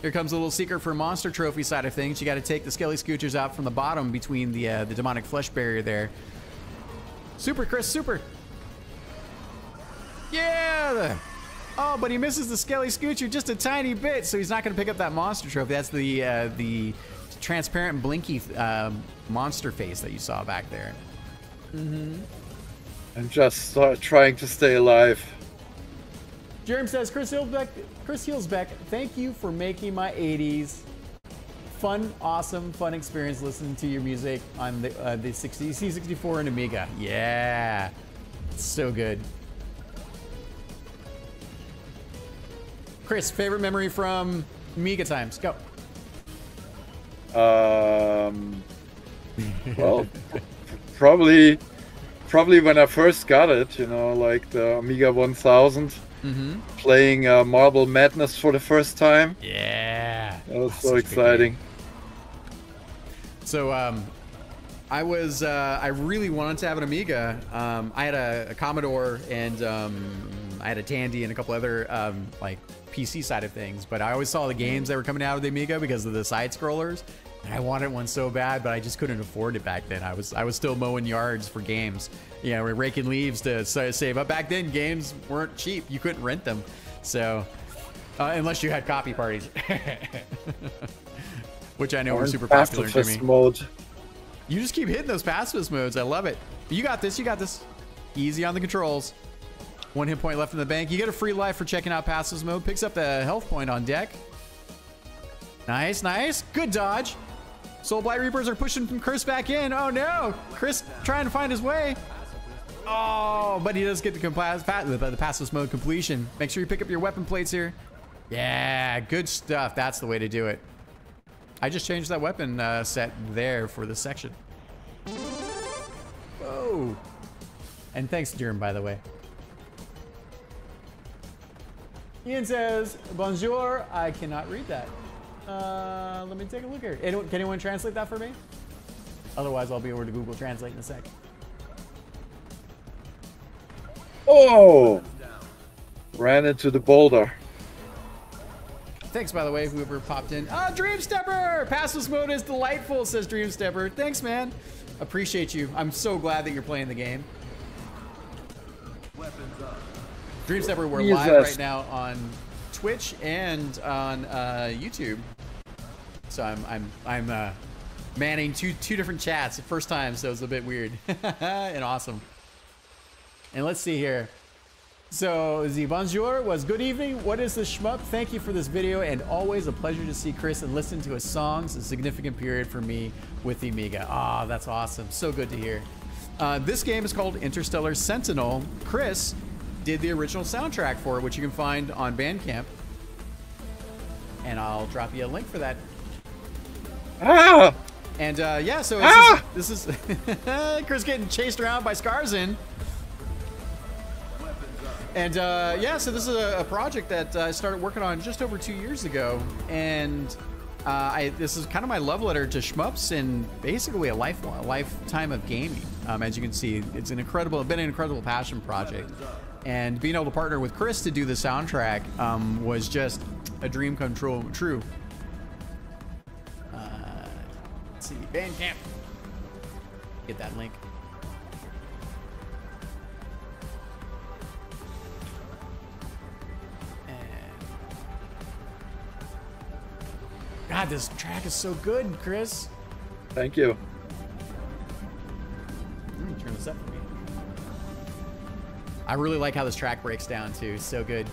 Here comes a little secret for Monster Trophy side of things. You got to take the Skelly Scoochers out from the bottom between the uh, the demonic flesh barrier there. Super, Chris, super. Yeah. Oh, but he misses the Skelly Scoocher just a tiny bit, so he's not going to pick up that Monster Trophy. That's the uh, the transparent blinky uh, monster face that you saw back there. Mm-hmm. I'm just uh, trying to stay alive. Jerem says, Chris Huelsbeck, Chris Huelsbeck, thank you for making my eighties. Fun, awesome, fun experience listening to your music on the, uh, the C sixty-four and Amiga. Yeah, so good. Chris, favorite memory from Amiga times, go. Um, well, probably, probably when I first got it, you know, like the Amiga one thousand. Mm-hmm. Playing uh, Marble Madness for the first time. Yeah. That was oh, so exciting. So um, I was, uh, I really wanted to have an Amiga. Um, I had a, a Commodore and um, I had a Tandy and a couple other um, like P C side of things. But I always saw the games that were coming out of the Amiga because of the side scrollers. And I wanted one so bad, but I just couldn't afford it back then. I was, I was still mowing yards for games. Yeah, we're raking leaves to save up. Back then, games weren't cheap. You couldn't rent them. So, uh, unless you had copy parties. Which I know were super popular to me. Mode. You just keep hitting those pacifist modes. I love it. You got this. You got this. Easy on the controls. One hit point left in the bank. You get a free life for checking out pacifist mode. Picks up the health point on deck. Nice, nice. Good dodge. Soul Blight Reapers are pushing Chris back in. Oh, no. Chris trying to find his way. Oh, but he does get the, the passless mode completion. Make sure you pick up your weapon plates here. Yeah, good stuff. That's the way to do it. I just changed that weapon uh, set there for this section. Whoa. And thanks, Durham, by the way. Ian says, bonjour. I cannot read that. Uh, let me take a look here. Anyone, can anyone translate that for me? Otherwise, I'll be over to Google Translate in a sec. Oh! Ran into the boulder. Thanks, by the way, whoever popped in. Ah, oh, Dreamstepper! Passless mode is delightful, says Dreamstepper. Thanks, man. Appreciate you. I'm so glad that you're playing the game. Weapons up. Dreamstepper, we're Jesus. live right now on Twitch and on uh, YouTube. So I'm I'm I'm uh, manning two two different chats. The first time, so it was a bit weird and awesome. And let's see here. So the bonjour was good evening. What is the shmup? Thank you for this video and always a pleasure to see Chris and listen to his songs. A significant period for me with the Amiga. Ah, oh, that's awesome. So good to hear. Uh, this game is called Interstellar Sentinel. Chris did the original soundtrack for it, which you can find on Bandcamp. And I'll drop you a link for that. Ah! And uh, yeah, so this ah! is, this is Chris getting chased around by Scarzin. And uh, yeah, so this is a, a project that I uh, started working on just over two years ago. And uh, I, this is kind of my love letter to shmups and basically a, life, a lifetime of gaming. Um, as you can see, it's an incredible, been an incredible passion project. And being able to partner with Chris to do the soundtrack um, was just a dream come true. true. Uh, let's see, Bandcamp. Get that link. God, this track is so good, Chris. Thank you. Mm, turn this up for me. I really like how this track breaks down too. So good.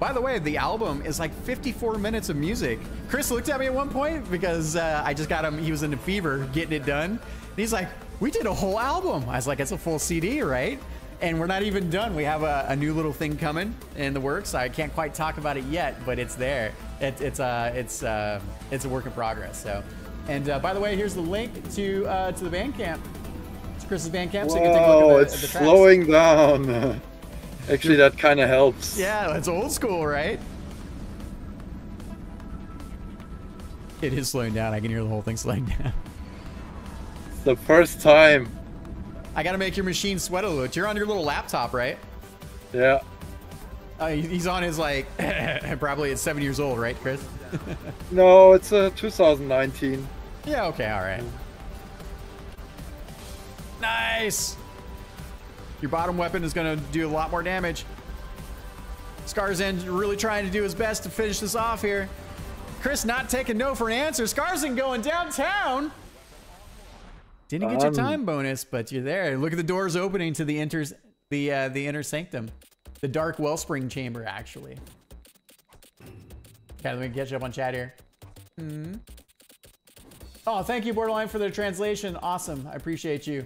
By the way, the album is like fifty-four minutes of music. Chris looked at me at one point because uh, I just got him. He was in a fever getting it done. And he's like, "We did a whole album." I was like, "It's a full C D, right?" And we're not even done. We have a, a new little thing coming in the works. I can't quite talk about it yet, but it's there. It, it's uh, it's uh, it's a work in progress. So, and uh, by the way, here's the link to uh, to the Bandcamp. It's Chris's Bandcamp, so you can take a look at the, it's at the tracks. Slowing down. Actually, that kind of helps. Yeah, that's old school, right? It is slowing down. I can hear the whole thing slowing down. It's the first time. I gotta make your machine sweat a little. You're on your little laptop, right? Yeah. Uh, he's on his, like, probably at seven years old, right, Chris? No, it's uh, two thousand nineteen. Yeah, okay, all right. Nice! Your bottom weapon is gonna do a lot more damage. Scarzin really trying to do his best to finish this off here. Chris not taking no for an answer. Scarzin going downtown! Didn't get your time bonus, but you're there. Look at the doors opening to the enters the uh, the inner sanctum. The Dark Wellspring Chamber, actually. Okay, let me catch up on chat here. Mm-hmm. Oh, thank you, Borderline, for the translation. Awesome. I appreciate you.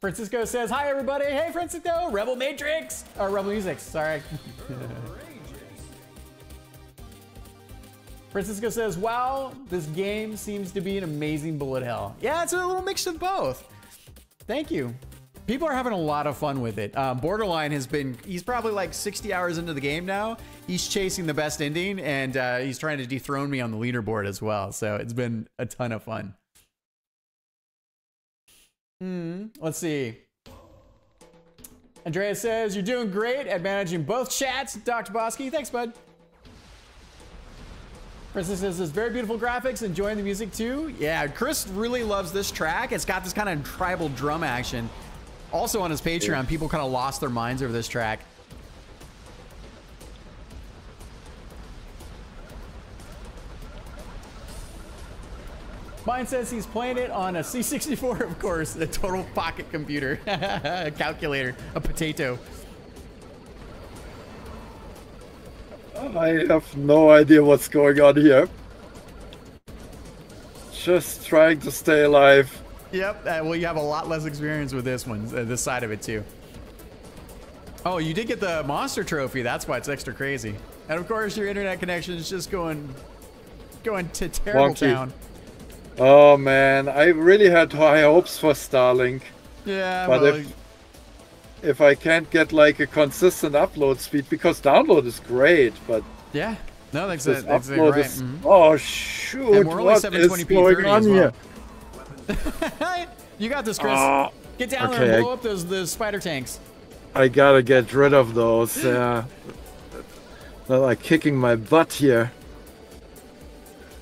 Francisco says, hi, everybody. Hey, Francisco. Rebel Matrix. Or Rebel Music. Sorry. Francisco says, wow, this game seems to be an amazing bullet hell. Yeah, it's a little mix of both. Thank you. People are having a lot of fun with it. Uh, Borderline has been, he's probably like sixty hours into the game now. He's chasing the best ending, and uh, he's trying to dethrone me on the leaderboard as well. So it's been a ton of fun. Hmm. Let's see. Andrea says, you're doing great at managing both chats, Doctor BossKey. Thanks, bud. Chris says, it's very beautiful graphics, enjoying the music too. Yeah, Chris really loves this track. It's got this kind of tribal drum action. Also on his Patreon, people kind of lost their minds over this track. Mine says he's playing it on a C sixty-four, of course, a total pocket computer, a calculator, a potato. I have no idea what's going on here. Just trying to stay alive. Yep, uh, well, you have a lot less experience with this one, uh, this side of it too. Oh, you did get the monster trophy, that's why it's extra crazy. And of course your internet connection is just going going to terrible Wonky. Town. Oh man, I really had high hopes for Starlink. Yeah, but well, if, if I can't get like a consistent upload speed, because download is great, but yeah, no, that's it. That's upload right. Is, mm-hmm. Oh shoot, and we're only what is going on well. Here? You got this, Chris. Oh, get down okay, there and blow I, up those, those spider tanks. I gotta get rid of those. Uh, they're like kicking my butt here.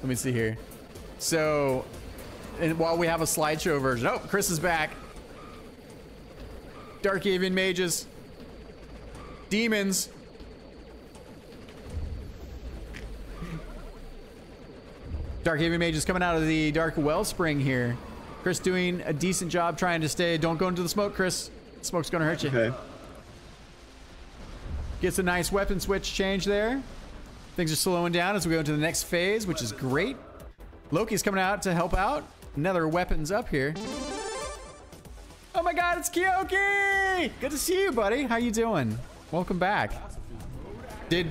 Let me see here. So, and while we have a slideshow version. Oh, Chris is back. Darkavian mages. Demons. Darkavian mages coming out of the Dark Wellspring here. Chris doing a decent job trying to stay. Don't go into the smoke, Chris. Smoke's gonna hurt you. Okay. Gets a nice weapon switch change there. Things are slowing down as we go into the next phase, which is great. Loki's coming out to help out. Another weapon's up here. Oh my god, it's Kyoki! Good to see you, buddy. How you doing? Welcome back. Did,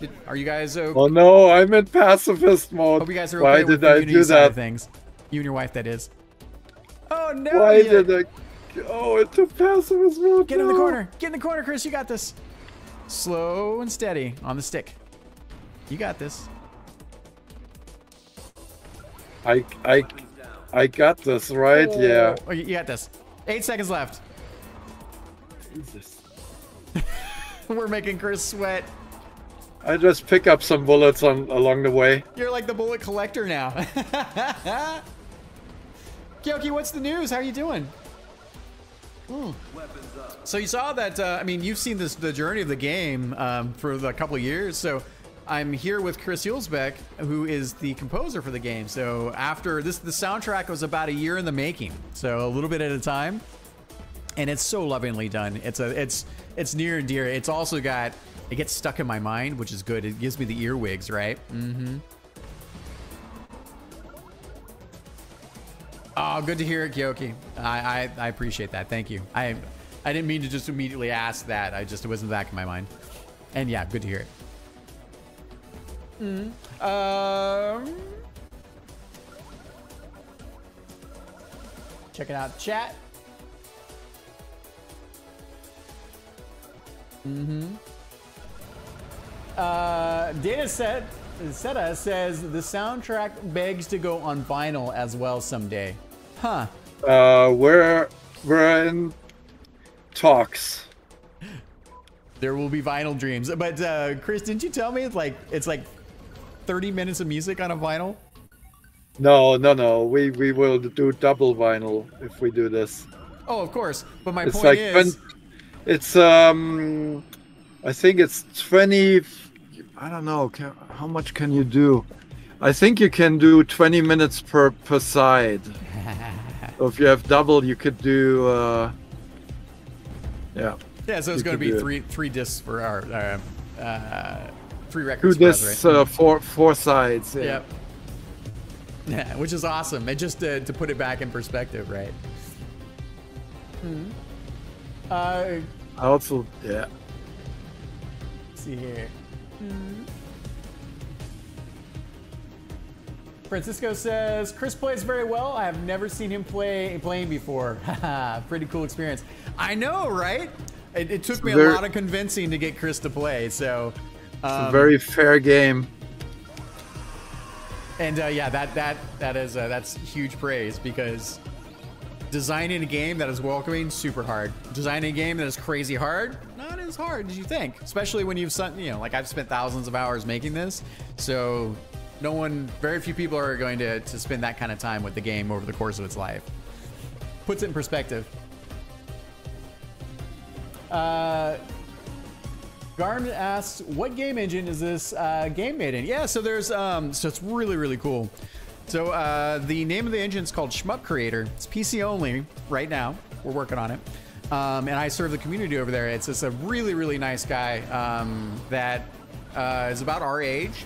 did are you guys okay? Oh no, I'm in pacifist mode. Hope you guys are okay. Why did I do that? Things. You and your wife, that is. Oh no! Why you... did I? Oh, it's a pacifist mode. Get in the corner. Get in the corner, Chris. You got this. Slow and steady on the stick. You got this. I I I got this, right? Oh. Yeah. Oh, you got this. Eight seconds left. Jesus. We're making Chris sweat. I just pick up some bullets on along the way. You're like the bullet collector now. Kyoki, what's the news? How are you doing? Mm. So you saw that, uh, I mean, you've seen this the journey of the game um, for a couple of years. So I'm here with Chris Huelsbeck, who is the composer for the game. So after this, the soundtrack was about a year in the making. So a little bit at a time. And it's so lovingly done. It's a, it's, it's near and dear. It's also got, it gets stuck in my mind, which is good. It gives me the earwigs, right? Mm-hmm. Oh, good to hear it, Kyoki. I, I I appreciate that. Thank you. I I didn't mean to just immediately ask that. I just, it was in the back of my mind. And yeah, good to hear it. Mm-hmm. Um, checking out chat. Mm-hmm. Uh, Dataset Seta says the soundtrack begs to go on vinyl as well someday. Huh. Uh, we're we're in talks. There will be vinyl dreams. But uh, Chris, didn't you tell me it's like it's like thirty minutes of music on a vinyl? No, no, no. We we will do double vinyl if we do this. Oh, of course. But my it's point like is, it's um, I think it's twenty. I don't know, can, how much can you do? I think you can do twenty minutes per, per side. So if you have double, you could do, uh, yeah, Yeah, so it's going to be three three discs for our uh, uh, three records. Two discs, uh, four four sides. Yeah. Yep. Yeah, which is awesome. And just to, to put it back in perspective, right? Mm-hmm. Uh. I also yeah. Let's see here. Mm-hmm. Francisco says, Chris plays very well. I have never seen him play playing before. Pretty cool experience. I know, right? It, it took me a very, lot of convincing to get Chris to play. So um, it's a very fair game. And uh, yeah, that that that is uh, that's huge praise, because designing a game that is welcoming, super hard. Designing a game that is crazy hard, not as hard as you think. Especially when you've you know, like I've spent thousands of hours making this, so. No one, very few people are going to, to spend that kind of time with the game over the course of its life. Puts it in perspective. Uh, Garm asks, what game engine is this uh, game made in? Yeah, so there's, um, so it's really, really cool. So uh, the name of the engine is called Shmup Creator. It's P C only right now. We're working on it. Um, and I serve the community over there. It's just a really, really nice guy um, that uh, is about our age.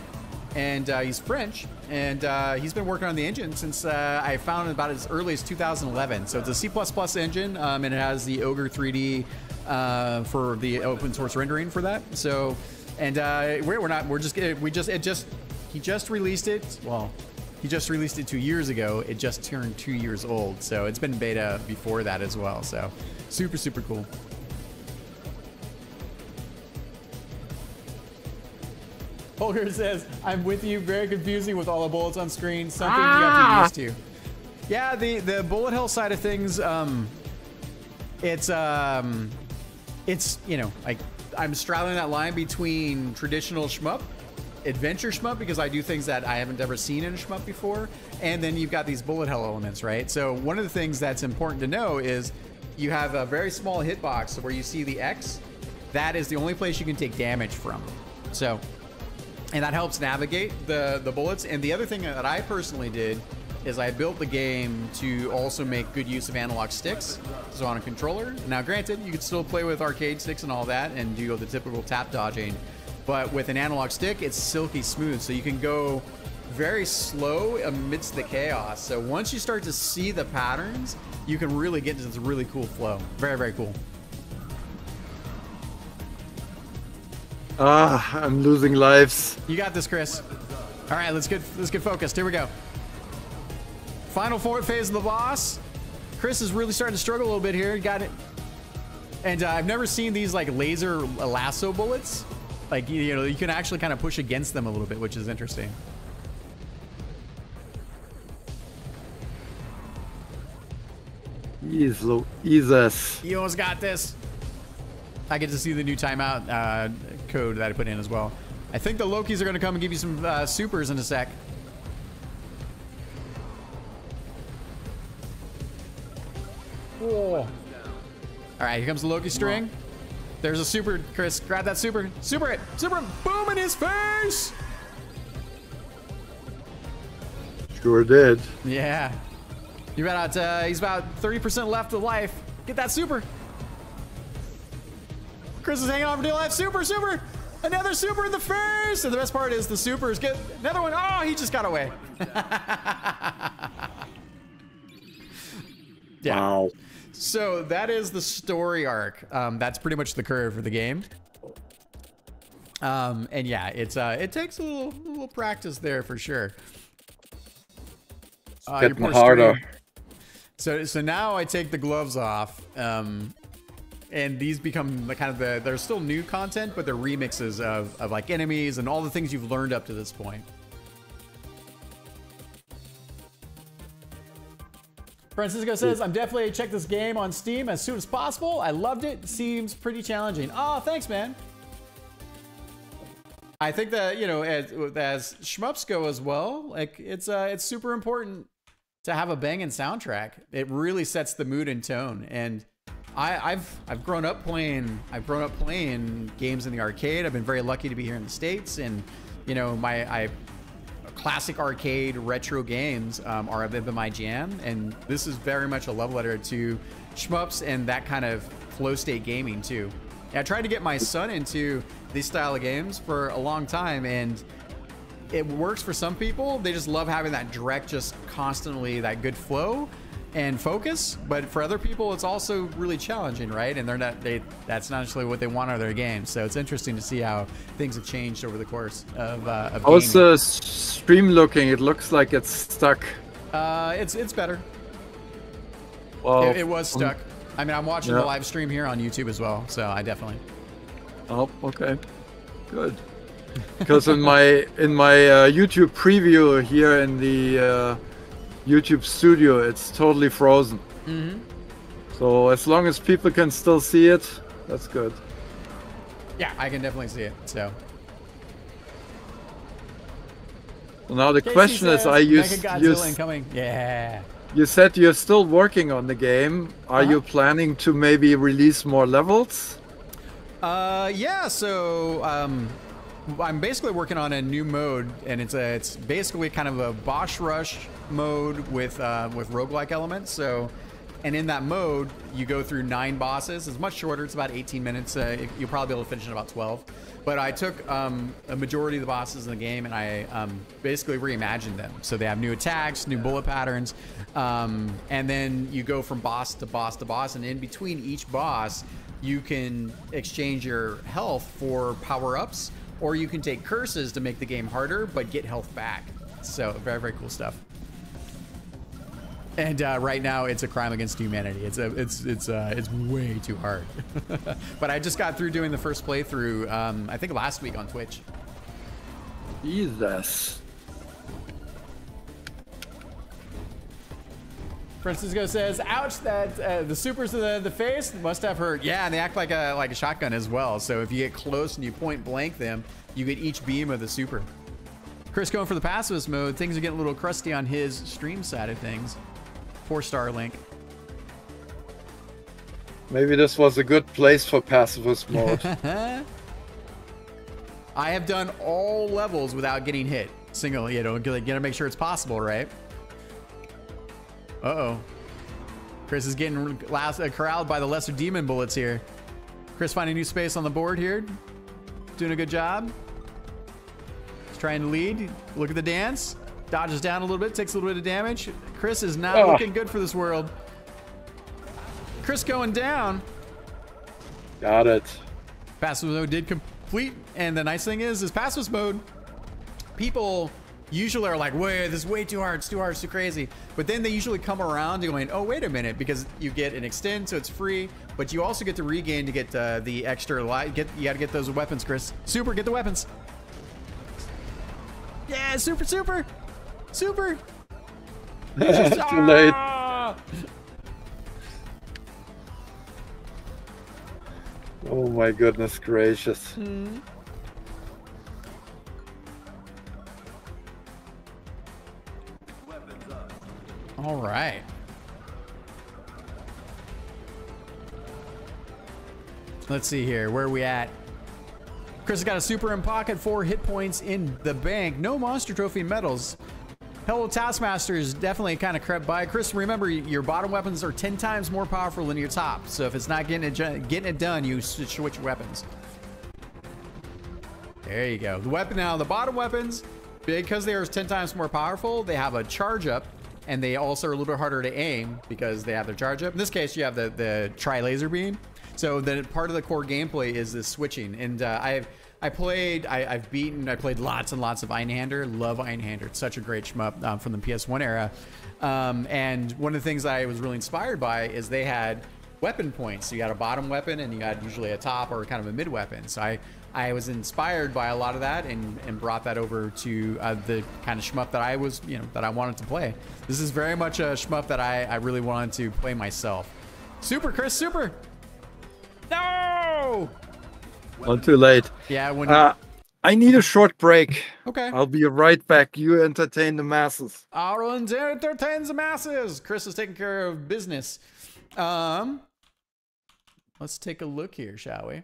And uh, he's French, and uh, he's been working on the engine since uh, I found it about as early as two thousand eleven. So it's a C plus plus engine, um, and it has the Ogre three D uh, for the open source rendering for that. So, and uh, we're, we're not, we're just, we just, it just, he just released it. Well, he just released it two years ago. It just turned two years old. So it's been beta before that as well. So super, super cool. Holger says, I'm with you. Very confusing with all the bullets on screen. Something ah! you have to be used to. Yeah, the, the bullet hell side of things, um, it's, um, it's, you know, like I'm straddling that line between traditional shmup, adventure shmup, because I do things that I haven't ever seen in a shmup before. And then you've got these bullet hell elements, right? So one of the things that's important to know is you have a very small hitbox where you see the X. That is the only place you can take damage from. So... and that helps navigate the, the bullets. And the other thing that I personally did is I built the game to also make good use of analog sticks. So on a controller. Now, granted, you could still play with arcade sticks and all that and do the typical tap dodging. But with an analog stick, it's silky smooth. So you can go very slow amidst the chaos. So once you start to see the patterns, you can really get into this really cool flow. Very, very cool. Ah, I'm losing lives. You got this, Chris. All right, let's get let's get focused. Here we go. Final fourth phase of the boss. Chris is really starting to struggle a little bit here. Got it. And uh, I've never seen these like laser lasso bullets. Like you, you know, you can actually kind of push against them a little bit, which is interesting. He's low. Jesus. You almost got this. I get to see the new timeout uh, code that I put in as well. I think the Lokis are going to come and give you some uh, supers in a sec. Whoa. All right, here comes the Loki string. There's a super, Chris. Grab that super. Super it. Super it. Boom in his face. Sure did. Yeah. You're about, uh, he's about thirty percent left of life. Get that super. Chris is hanging on for dear life. Super, super. Another super in the face. And the best part is the supers get another one. Oh, he just got away. Yeah. Wow. So that is the story arc. Um, that's pretty much the curve for the game. Um, and yeah, it's uh, it takes a little, a little practice there for sure. Uh, getting harder. So, so now I take the gloves off. Um, And these become the kind of the, they're still new content, but they're remixes of, of like enemies and all the things you've learned up to this point. Francisco says, I'm definitely check this game on Steam as soon as possible. I loved it. It seems pretty challenging. Oh, thanks, man. I think that, you know, as, as shmups go as well, like it's, uh, it's super important to have a banging soundtrack. It really sets the mood and tone. And I, I've I've grown up playing I've grown up playing games in the arcade. I've been very lucky to be here in the States, and you know my I, classic arcade retro games um, are a bit of my jam. And this is very much a love letter to shmups and that kind of flow state gaming too. And I tried to get my son into these style of games for a long time, and it works for some people. They just love having that direct, just constantly that good flow and focus. But for other people, it's also really challenging, right? And they're not, they, that's not necessarily what they want out of their games. So it's interesting to see how things have changed over the course of, uh, of How's gaming. the stream looking? It looks like it's stuck. Uh, it's, it's better. Well, it, it was stuck. I mean, I'm watching yeah. the live stream here on YouTube as well. So I definitely. Oh, okay. Good. Because in my, in my uh, YouTube preview here in the, uh, YouTube studio, it's totally frozen. Mm-hmm. So as long as people can still see it, that's good. Yeah, I can definitely see it. So well, now the Casey question says, is, I used Mechagodzilla incoming. Yeah. You said you're still working on the game. Are uh-huh. you planning to maybe release more levels? Uh, yeah. So. Um... I'm basically working on a new mode, and it's a, it's basically kind of a boss rush mode with uh, with roguelike elements. So, and in that mode, you go through nine bosses. It's much shorter. It's about eighteen minutes. Uh, you'll probably be able to finish in about twelve. But I took um, a majority of the bosses in the game, and I um, basically reimagined them. So they have new attacks, new bullet patterns, um, and then you go from boss to boss to boss, and in between each boss, you can exchange your health for power-ups, or you can take curses to make the game harder, but get health back. So very, very cool stuff. And uh, right now, it's a crime against humanity. It's a, it's, it's, uh, it's way too hard. But I just got through doing the first playthrough. Um, I think last week on Twitch. Jesus. Francisco says, "Ouch! That uh, the supers to the, the face must have hurt." Yeah, and they act like a like a shotgun as well. So if you get close and you point blank them, you get each beam of the super. Chris going for the pacifist mode. Things are getting a little crusty on his stream side of things. Poor Starlink. Maybe this was a good place for pacifist mode. I have done all levels without getting hit. Single, you know, you gotta make sure it's possible, right? Uh-oh. Chris is getting corralled by the lesser demon bullets here. Chris finding new space on the board here. Doing a good job. He's trying to lead. Look at the dance. Dodges down a little bit. Takes a little bit of damage. Chris is not oh. looking good for this world. Chris going down. Got it. Passive mode did complete. And the nice thing is, is passive mode, people usually are like, wait, this is way too hard, it's too hard, it's too crazy. But then they usually come around and going, oh, wait a minute, because you get an extend, so it's free, but you also get to regain to get uh, the extra life. Get, you gotta get those weapons, Chris. Super, get the weapons. Yeah, super, super, super. Just, too late. Oh my goodness gracious. Mm. All right. Let's see here. Where are we at? Chris has got a super in pocket, four hit points in the bank. No monster trophy medals. Hello, Taskmasters definitely kind of crept by. Chris, remember, your bottom weapons are ten times more powerful than your top. So if it's not getting it, getting it done, you switch weapons. There you go. The weapon now, the bottom weapons, because they are ten times more powerful, they have a charge up. And they also are a little bit harder to aim because they have their charge up. In this case, you have the, the tri-laser beam. So then part of the core gameplay is this switching. And uh, I've I played, I, I've beaten, I played lots and lots of Einhander. Love Einhander. It's such a great shmup um, from the P S one era. Um, and one of the things I was really inspired by is they had weapon points. So you had a bottom weapon and you had usually a top or kind of a mid weapon. So I, I was inspired by a lot of that and, and brought that over to uh, the kind of shmup that I was, you know, that I wanted to play. This is very much a shmup that I, I really wanted to play myself. Super, Chris, super. No! Well, too late. Yeah, when uh, I need a short break. Okay. I'll be right back. You entertain the masses. I'll entertain the masses. Chris is taking care of business. Um, let's take a look here, shall we?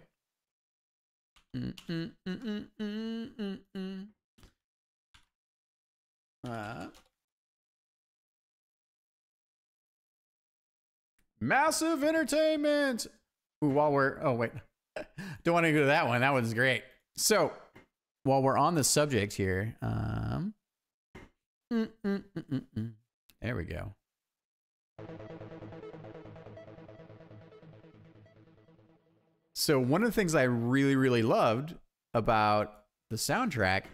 Mm, mm, mm, mm, mm, mm, mm. Uh, massive entertainment. Ooh, while we're oh wait Don't want to go to that one. That one's great. So while we're on the subject here, um, mm, mm, mm, mm, mm. there we go. So one of the things I really, really loved about the soundtrack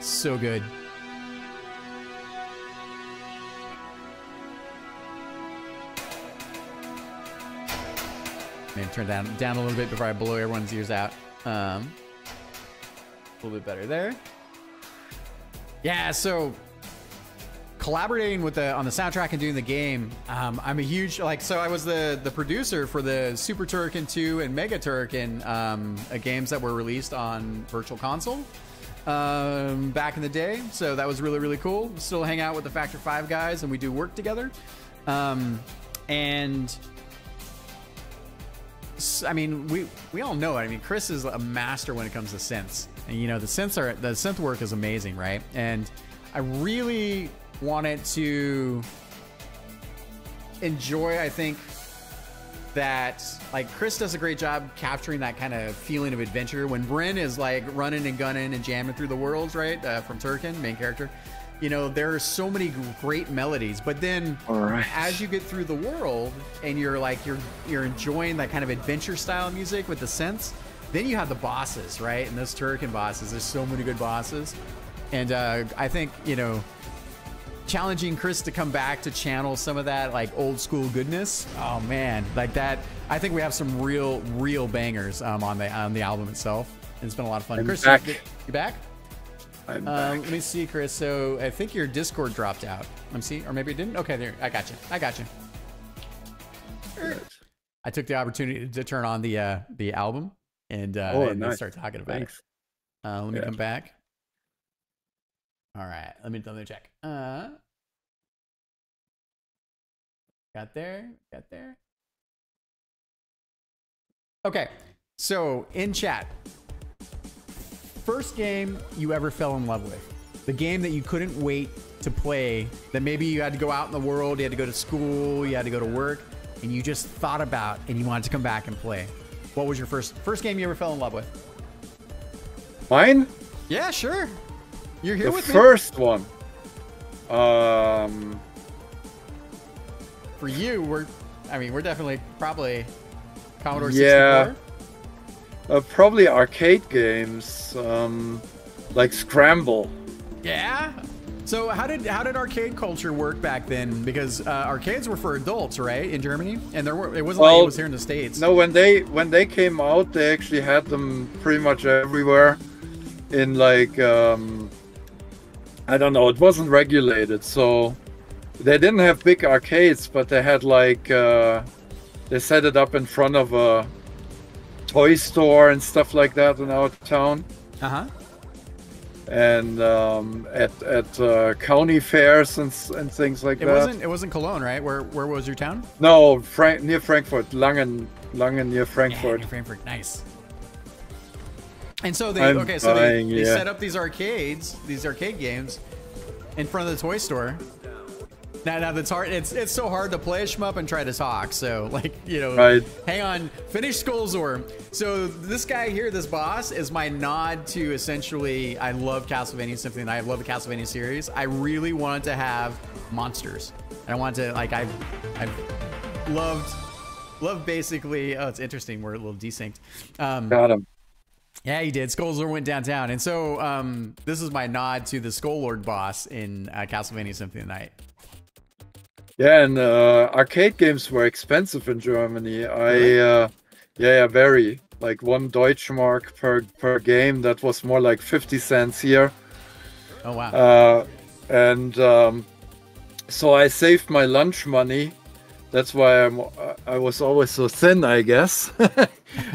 so good. Maybe turn down down a little bit before I blow everyone's ears out. Um, a little bit better there. Yeah, so collaborating with the on the soundtrack and doing the game, um, I'm a huge like. So I was the the producer for the Super Turrican two and Mega Turrican um, uh, games that were released on Virtual Console. Um, back in the day, so that was really, really cool. Still hang out with the Factor five guys and we do work together. Um, and I mean, we, we all know it. I mean, Chris is a master when it comes to synths, and you know, the synths are, the synth work is amazing, right? And I really wanted to enjoy, I think that like Chris does a great job capturing that kind of feeling of adventure when Brynn is like running and gunning and jamming through the worlds, right? Uh, from Turrican, main character. You know, there are so many great melodies, but then All right. as you get through the world and you're like, you're, you're enjoying that kind of adventure style music with the synths, then you have the bosses, right? And those Turrican bosses, there's so many good bosses. And uh, I think, you know, challenging Chris to come back to channel some of that like old school goodness. Oh man, like that. I think we have some real, real bangers um, on the on the album itself. And it's been a lot of fun. I'm Chris, back. You, you back? I'm uh, back. Let me see, Chris. So I think your Discord dropped out. Let me see, or maybe it didn't. Okay, there. I got you. I got you. Good. I took the opportunity to turn on the uh, the album and uh, oh, and nice. start talking about Thanks. it. Uh, let me yeah. come back. All right, let me double check. Uh, got there, got there. Okay, so in chat, first game you ever fell in love with, the game that you couldn't wait to play, that maybe you had to go out in the world, you had to go to school, you had to go to work, and you just thought about and you wanted to come back and play. What was your first first game you ever fell in love with? Mine? Yeah, sure. You're here the with me? The first one. Um, For you, we're, I mean, we're definitely probably Commodore yeah, sixty-four. Uh, probably arcade games, um, like Scramble. Yeah? So how did how did arcade culture work back then? Because uh, arcades were for adults, right, in Germany? And there were it wasn't well, like it was here in the States. No, when they when they came out, they actually had them pretty much everywhere. In like, um, I don't know, it wasn't regulated, so they didn't have big arcades, but they had like, uh, they set it up in front of a toy store and stuff like that in our town. Uh-huh. And um, at, at uh, county fairs and, and things like it that. Wasn't, it wasn't Cologne, right? Where, where was your town? No, Frank, near Frankfurt, Langen, Langen near Frankfurt. Yeah, near Frankfurt, nice. And so they I'm okay, so buying, they, they yeah. set up these arcades, these arcade games, in front of the toy store. Now, now that's hard. It's it's so hard to play a shmup and try to talk. So like you know, right. hang on, finish Skullsworm. So this guy here, this boss, is my nod to essentially. I love Castlevania Symphony of the Night. I love the Castlevania series. I really wanted to have monsters, and I wanted to like I, I loved, loved basically. Oh, it's interesting. We're a little desynced. Um, Got him. Yeah, he did. Skullsworm went downtown. And so um, this is my nod to the Skull Lord boss in uh, Castlevania Symphony of the Night. Yeah, and uh, arcade games were expensive in Germany. I, uh, yeah, yeah, very. Like one Deutschmark per, per game. That was more like fifty cents here. Oh, wow. Uh, and um, so I saved my lunch money. That's why I'm, I was always so thin, I guess,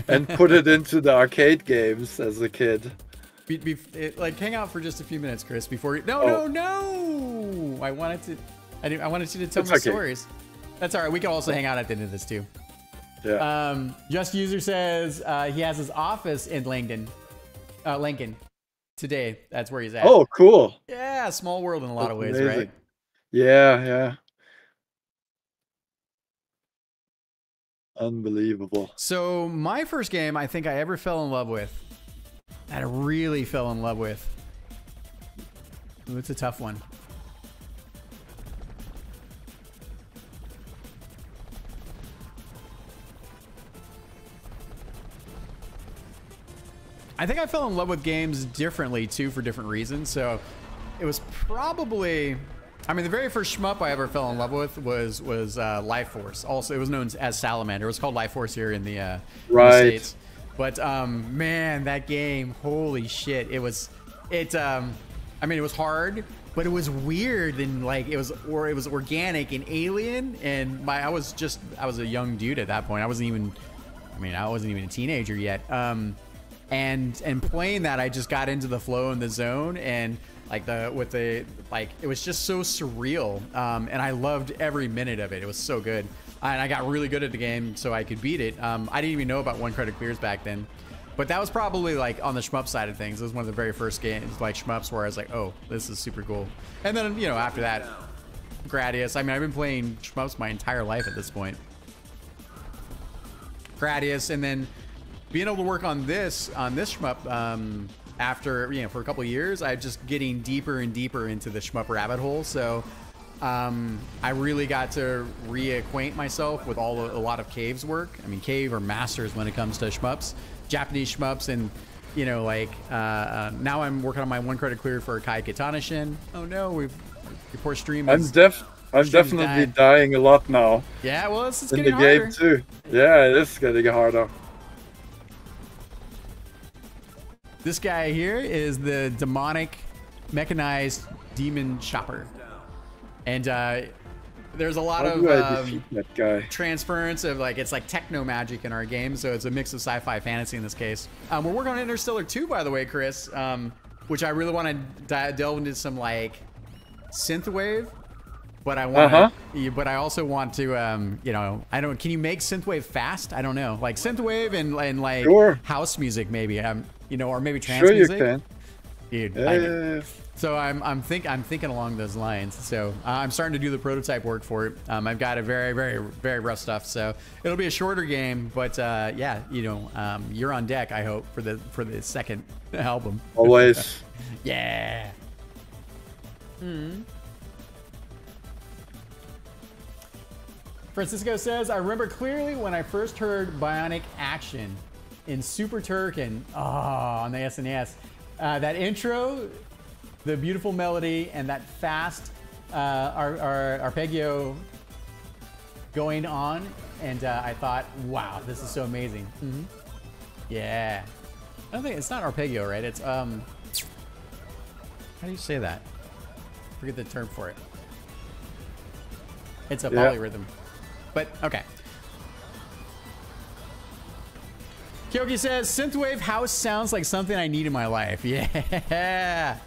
and put it into the arcade games as a kid. Be, be, it, like, hang out for just a few minutes, Chris, before you... No, oh. no, no! I wanted to... I, didn't, I wanted you to tell me okay. stories. That's all right. We can also hang out at the end of this, too. Yeah. Um, Just User says uh, he has his office in Langdon. Uh, Lincoln. Today, that's where he's at. Oh, cool. Yeah, small world in a lot that's of ways, amazing. right? Yeah, yeah. Unbelievable. So my first game I think I ever fell in love with, that I really fell in love with. Ooh, it's a tough one. I think I fell in love with games differently too, for different reasons. So it was probably, I mean, the very first shmup I ever fell in love with was was uh, Life Force. Also, it was known as Salamander. It was called Life Force here in the, uh, right. in the States. But um, man, that game, holy shit! It was, it. Um, I mean, it was hard, but it was weird and like it was, or it was organic and alien. And my, I was just, I was a young dude at that point. I wasn't even, I mean, I wasn't even a teenager yet. Um, and and playing that, I just got into the flow and the zone and. Like the with the like it was just so surreal, um, and I loved every minute of it. It was so good, and I got really good at the game, so I could beat it. Um, I didn't even know about one credit clears back then, but that was probably like on the shmup side of things. It was one of the very first games like shmups where I was like, oh, this is super cool. And then you know after that, Gradius. I mean, I've been playing shmups my entire life at this point. Gradius, and then being able to work on this on this shmup. Um, After, you know, for a couple of years, I'm just getting deeper and deeper into the shmup rabbit hole. So um, I really got to reacquaint myself with all of, a lot of Cave's work. I mean, Cave are masters when it comes to shmups, Japanese shmups. And, you know, like uh, uh, now I'm working on my one credit clear for Kai Katanishin. Oh, no, we've your poor stream. I'm def. I'm definitely died. dying a lot now. Yeah, well, it's, it's getting harder. In the game, too. Yeah, it is getting harder. This guy here is the demonic mechanized demon chopper. And uh, there's a lot of um, that guy? transference of like, it's like techno magic in our game. So it's a mix of sci-fi fantasy in this case. Um, we're working on Interstellar two, by the way, Chris, um, which I really want to delve into some like synthwave. But I want, uh-huh. but I also want to, um, you know, I don't. Can you make synthwave fast? I don't know, like synthwave and and like sure. house music, maybe. Um, you know, or maybe trance sure music. Sure, you can. Dude, yeah, I do. Yeah, yeah. So I'm I'm think I'm thinking along those lines. So uh, I'm starting to do the prototype work for it. Um, I've got a very very very rough stuff. So it'll be a shorter game, but uh, yeah, you know, um, you're on deck. I hope for the for the second album. Always. Yeah. Hmm. Francisco says, I remember clearly when I first heard Bionic Action in Super Turrican, oh, on the S N E S. Uh, that intro, the beautiful melody, and that fast uh, ar ar arpeggio going on. And uh, I thought, wow, this is so amazing. Mm-hmm. Yeah. I don't think, it's not arpeggio, right? It's, um, how do you say that? I forget the term for it. It's a yeah. polyrhythm. But, okay. Kyoki says, synthwave house sounds like something I need in my life. Yeah.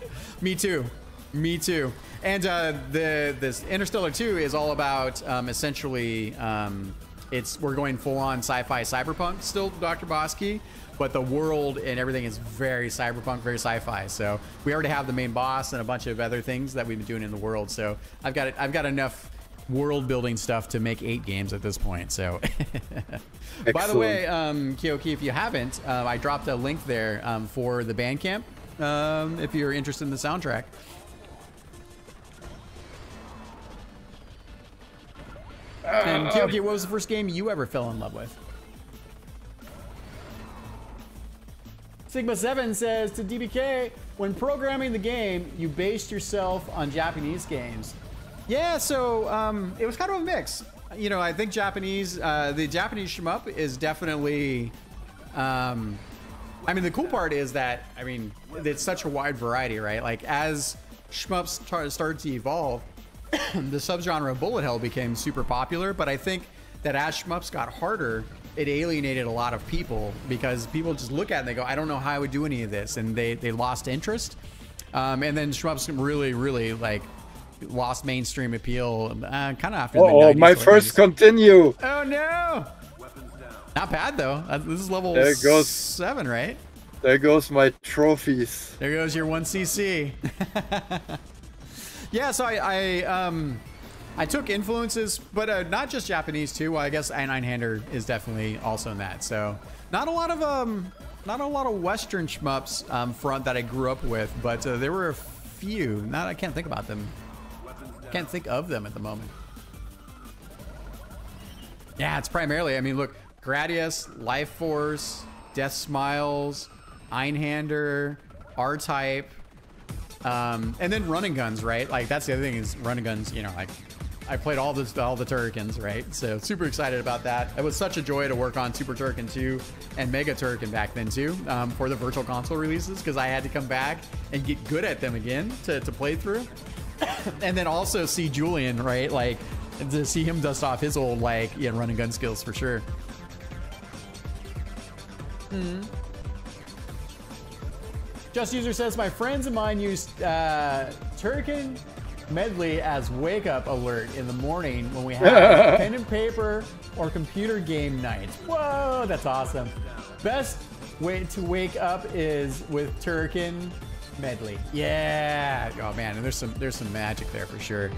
Me too. Me too. And uh, the this Interstellar two is all about, um, essentially, um, it's we're going full-on sci-fi cyberpunk still, Doctor BossKey, but the world and everything is very cyberpunk, very sci-fi. So we already have the main boss and a bunch of other things that we've been doing in the world. So I've got, I've got enough... world building stuff to make eight games at this point. So by the way, um, Kyoki, if you haven't, uh, I dropped a link there um, for the Bandcamp um, if you're interested in the soundtrack. Uh, and Kyoki, what was the first game you ever fell in love with? Sigma seven says to D B K, when programming the game, you based yourself on Japanese games. Yeah, so um, it was kind of a mix. You know, I think Japanese, uh, the Japanese shmup is definitely, um, I mean, the cool part is that, I mean, it's such a wide variety, right? Like as shmups started to evolve, the subgenre of bullet hell became super popular. But I think that as shmups got harder, it alienated a lot of people because people just look at it and they go, I don't know how I would do any of this. And they, they lost interest. Um, and then shmups really, really like, lost mainstream appeal uh, kind of after oh, the nineties. Oh, my first continue. Oh, no. Weapons down. Not bad, though. This is level there goes, seven, right? There goes my trophies. There goes your one C C. Yeah, so I, I um, I took influences, but uh, not just Japanese too. Well, I guess Einhander is definitely also in that. So not a lot of um, not a lot of Western shmups um, front that I grew up with, but uh, there were a few. Not I can't think about them. Can't think of them at the moment. Yeah, it's primarily. I mean, look, Gradius, Life Force, Death Smiles, Einhander, R-type. Um, and then running guns, right? Like that's the other thing is running guns. You know, like I played all this, all the Turricans, right? So super excited about that. It was such a joy to work on Super Turrican two and Mega Turrican back then too um, for the Virtual Console releases because I had to come back and get good at them again to, to play through, and then also see Julian, right? Like to see him dust off his old like yeah running gun skills for sure. Mm-hmm. Just User says, my friends and mine use uh, Turrican Medley as wake-up alert in the morning when we have pen and paper or computer game nights. Whoa, that's awesome. Best way to wake up is with Turrican Medley. Yeah. Oh, man, and there's some there's some magic there for sure.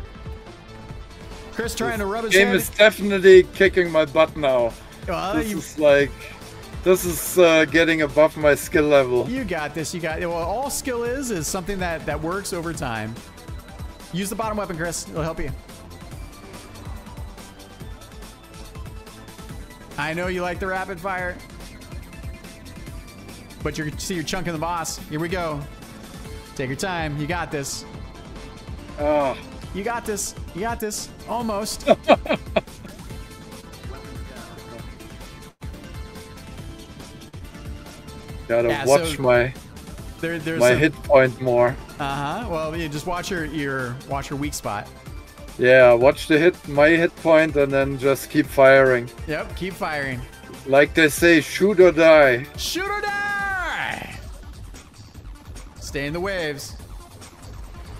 Chris trying this to rub his game head. Is definitely kicking my butt now. Well, this you... is like... This is uh, getting above my skill level. You got this. You got it. Well, all skill is is something that, that works over time. Use the bottom weapon, Chris. It'll help you. I know you like the rapid fire. But you're, see, you're chunking the boss. Here we go. Take your time. You got this. Oh. You got this. You got this. Almost. Gotta yeah, watch so my there, there's my a, hit point more. Uh huh. Well, you just watch your your watch your weak spot. Yeah, watch the hit my hit point and then just keep firing. Yep, keep firing. Like they say, shoot or die. Shoot or die. Stay in the waves.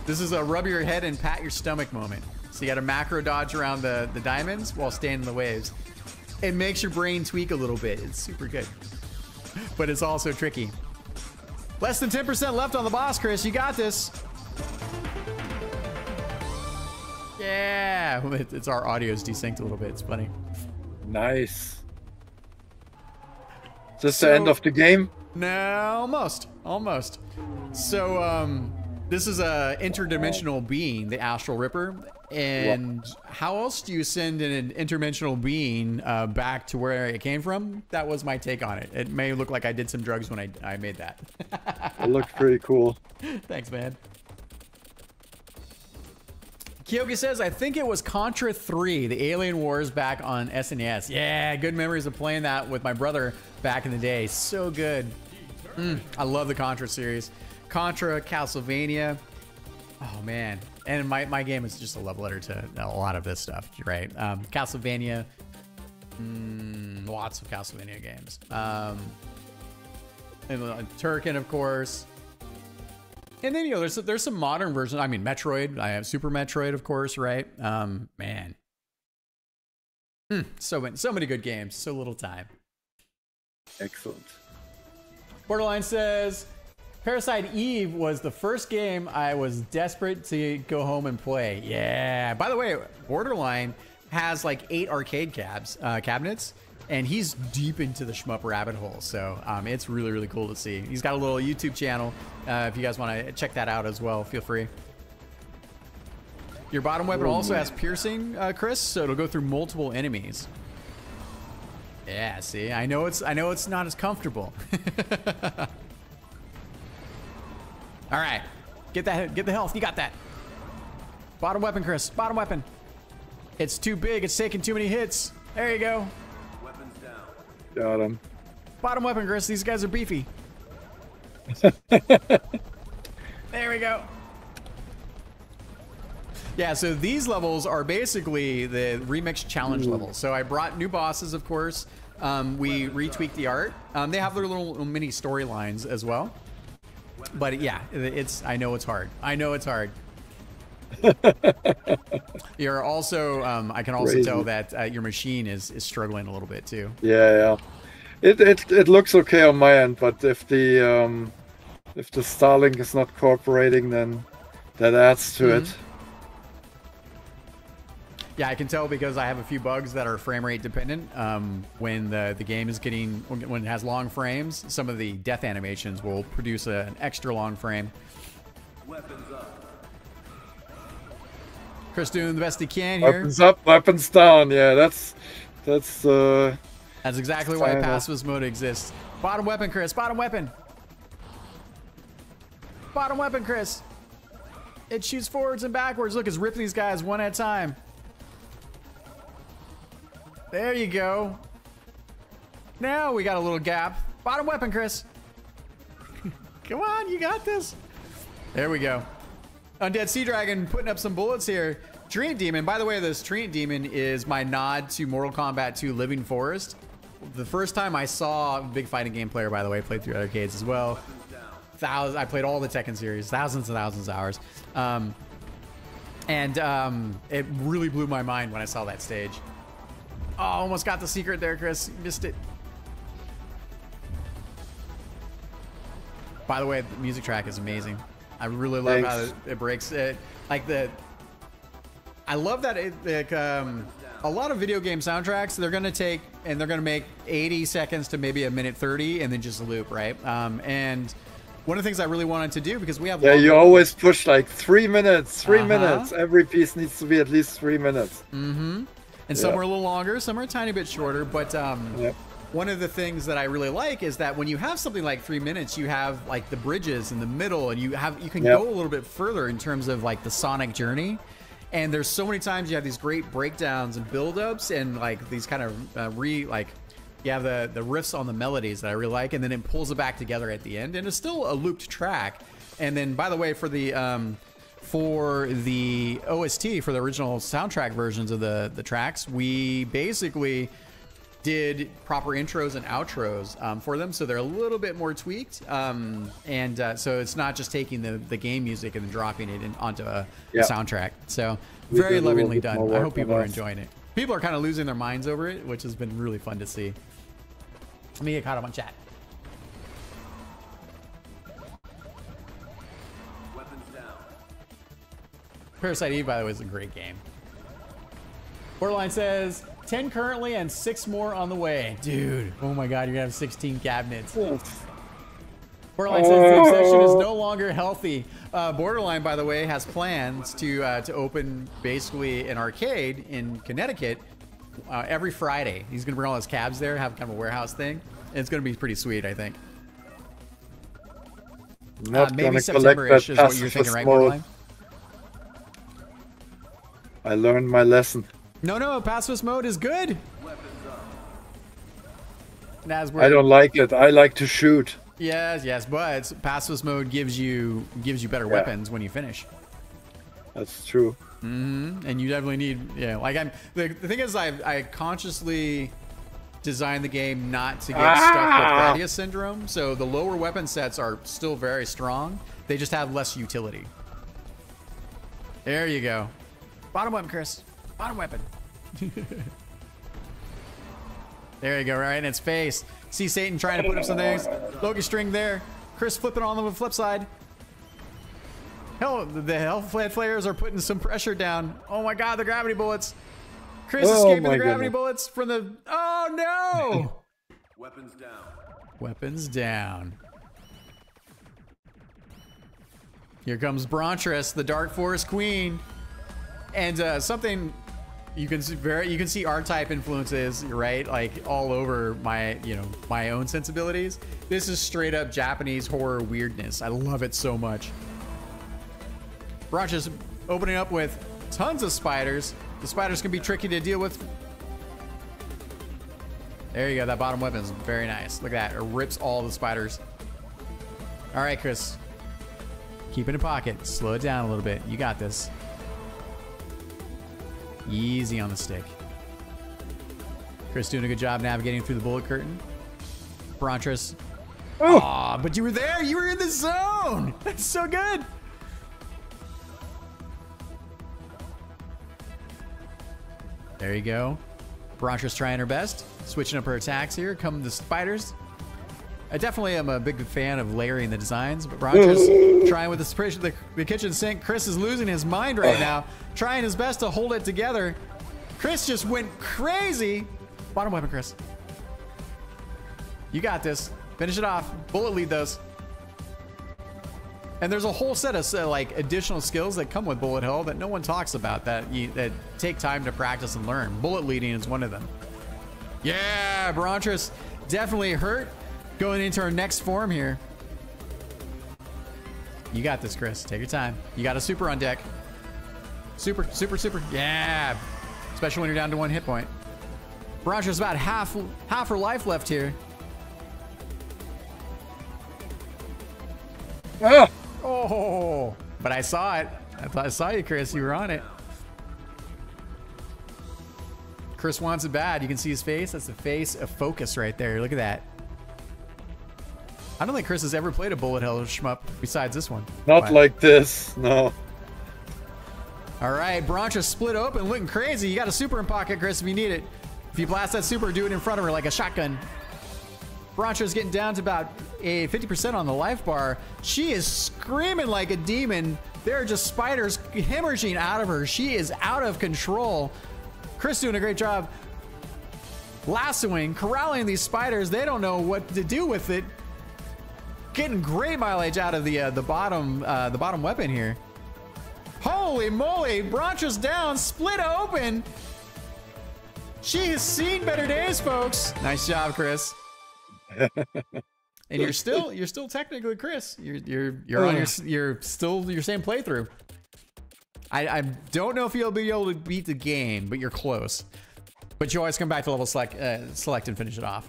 This is a rub your head and pat your stomach moment. So you got to macro dodge around the the diamonds while staying in the waves. It makes your brain tweak a little bit. It's super good. But it's also tricky. Less than ten percent left on the boss, Chris. You got this. Yeah. It's our audio's desynced a little bit. It's funny. Nice. Is this so, the end of the game? No, almost. Almost. So um, this is a interdimensional being, the Astral Ripper. And what? How else do you send an interdimensional being uh, back to where it came from? That was my take on it. It may look like I did some drugs when I, I made that. It looked pretty cool. Thanks, man. Kyogi says, I think it was Contra three, the Alien Wars back on S N E S. Yeah, good memories of playing that with my brother back in the day. So good. Mm, I love the Contra series. Contra, Castlevania. Oh, man. And my, my game is just a love letter to a lot of this stuff, right? Um, Castlevania, mm, lots of Castlevania games. Um, and uh, Turrican, of course. And then, you know, there's, there's some modern versions. I mean, Metroid, I have Super Metroid, of course, right? Um, man. Mm, so many, so many good games, so little time. Excellent. Borderline says, Parasite Eve was the first game I was desperate to go home and play. Yeah. By the way, Borderline has like eight arcade cabs, uh, cabinets, and he's deep into the shmup rabbit hole. So um, it's really, really cool to see. He's got a little YouTube channel. Uh, if you guys want to check that out as well, feel free. Your bottom weapon also has piercing, uh, Chris, so it'll go through multiple enemies. Yeah. See, I know it's I know it's not as comfortable. All right, get that, get the health. You got that. Bottom weapon, Chris. Bottom weapon. It's too big. It's taking too many hits. There you go. Weapons down. Got him. Bottom weapon, Chris. These guys are beefy. There we go. Yeah. So these levels are basically the remix challenge Ooh. levels. So I brought new bosses, of course. Um, we retweaked the art. Um, they have their little, little mini storylines as well. But yeah, it's, I know it's hard. I know it's hard. You're also, um, I can also Crazy. tell that uh, your machine is, is struggling a little bit too. Yeah, yeah. It, it, it looks okay on my end, but if the, um, if the Starlink is not cooperating, then that adds to mm-hmm. it. Yeah, I can tell because I have a few bugs that are frame rate dependent. Um, when the, the game is getting, when it has long frames, some of the death animations will produce a, an extra long frame. Weapons up. Chris doing the best he can here. Weapons up, weapons down. Yeah, that's, that's, uh... That's exactly why passive mode exists. Bottom weapon, Chris, bottom weapon. Bottom weapon, Chris. It shoots forwards and backwards. Look, it's ripping these guys one at a time. There you go. Now we got a little gap. Bottom weapon, Chris. Come on, you got this. There we go. Undead Sea Dragon putting up some bullets here. Treant Demon. By the way, this Treant Demon is my nod to Mortal Kombat two Living Forest. The first time I saw, big fighting game player, by the way, played through arcades as well. Thousands, I played all the Tekken series, thousands and thousands of hours. Um, and um, it really blew my mind when I saw that stage. Oh, almost got the secret there, Chris. You missed it. By the way, the music track is amazing. I really love Thanks. how it, it breaks it. Like the, I love that it, like, um, a lot of video game soundtracks, they're gonna take and they're gonna make eighty seconds to maybe a minute thirty and then just loop, right? Um, and one of the things I really wanted to do, because we have- Yeah, you always push like three minutes, three uh-huh. minutes. Every piece needs to be at least three minutes. Mm-hmm. And some yeah. are a little longer, some are a tiny bit shorter, but um, yeah. one of the things that I really like is that when you have something like three minutes, you have like the bridges in the middle, and you have you can yeah. go a little bit further in terms of like the sonic journey. And there's so many times you have these great breakdowns and buildups, and like these kind of uh, re like you have the the riffs on the melodies that I really like, and then it pulls it back together at the end, and it's still a looped track. And then by the way, for the um, for the O S T, for the original soundtrack versions of the the tracks, we basically did proper intros and outros um, for them, so they're a little bit more tweaked, um, and uh, so it's not just taking the, the game music and dropping it in, onto a yeah. soundtrack. So we very lovingly done. I hope people are enjoying it. People are kind of losing their minds over it, which has been really fun to see. Let me get caught up on chat. Weapons down. Parasite Eve, by the way, is a great game. Borderline says, ten currently and six more on the way. Dude, oh my God, you're gonna have sixteen cabinets. Oof. Borderline says the obsession is no longer healthy. Uh, Borderline, by the way, has plans to uh, to open basically an arcade in Connecticut uh, every Friday. He's gonna bring all his cabs there, have kind of a warehouse thing. And it's gonna be pretty sweet, I think. Uh, maybe September-ish is what you're thinking, right, Borderline? I learned my lesson. No, no, pacifist mode is good. I don't like it. I like to shoot. Yes, yes, but pacifist mode gives you gives you better yeah. weapons when you finish. That's true. Mm-hmm. And you definitely need, yeah. Like I'm, the, the thing is, I I consciously designed the game not to get ah! stuck with Gradius syndrome. So the lower weapon sets are still very strong. They just have less utility. There you go. Bottom weapon, Chris. Bottom weapon. There you go, right in its face. See Satan trying to put up some things. Loki string there. Chris flipping on the flip side. Hell, the hell flares are putting some pressure down. Oh my God, the gravity bullets. Chris oh escaping the gravity goodness. bullets from the. Oh no! Weapons down. Weapons down. Here comes Brontress, the Dark Forest Queen, and uh, something. You can see very, you can see R-type influences, right? Like all over my, you know, my own sensibilities. This is straight up Japanese horror weirdness. I love it so much. Broch is opening up with tons of spiders. The spiders can be tricky to deal with. There you go. That bottom weapon is very nice. Look at that. It rips all the spiders. All right, Chris. Keep it in pocket. Slow it down a little bit. You got this. Easy on the stick. Chris doing a good job navigating through the bullet curtain. Brontress. Oh, Aww, but you were there. You were in the zone. That's so good. There you go. Brontress trying her best. Switching up her attacks here. Come the spiders. I definitely am a big fan of layering the designs, but Brontress trying with the, the, the kitchen sink. Chris is losing his mind right now, trying his best to hold it together. Chris just went crazy. Bottom weapon, Chris. You got this. Finish it off. Bullet lead those. And there's a whole set of uh, like additional skills that come with bullet hell that no one talks about that you, that take time to practice and learn. Bullet leading is one of them. Yeah, Brontress definitely hurt going into our next form here. You got this, Chris. Take your time. You got a super on deck. Super, super, super. Yeah. Especially when you're down to one hit point. Brontress about half half her life left here. Ah. Oh, but I saw it. I thought I saw you, Chris. You were on it. Chris wants it bad. You can see his face. That's the face of focus right there. Look at that. I don't think Chris has ever played a bullet hell shmup besides this one. Not wow. like this. No. All right. Broncha split open, looking crazy. You got a super in pocket, Chris, if you need it. If you blast that super, do it in front of her like a shotgun. Broncha's getting down to about a fifty percent on the life bar. She is screaming like a demon. There are just spiders hemorrhaging out of her. She is out of control. Chris doing a great job lassoing, corralling these spiders. They don't know what to do with it. Getting great mileage out of the uh, the bottom uh, the bottom weapon here. Holy moly! Broncha's down, split open. She has seen better days, folks. Nice job, Chris. And you're still you're still technically Chris. You're you're you're on your you're still your same playthrough. I, I don't know if you'll be able to beat the game, but you're close. But you always come back to level select uh, select and finish it off.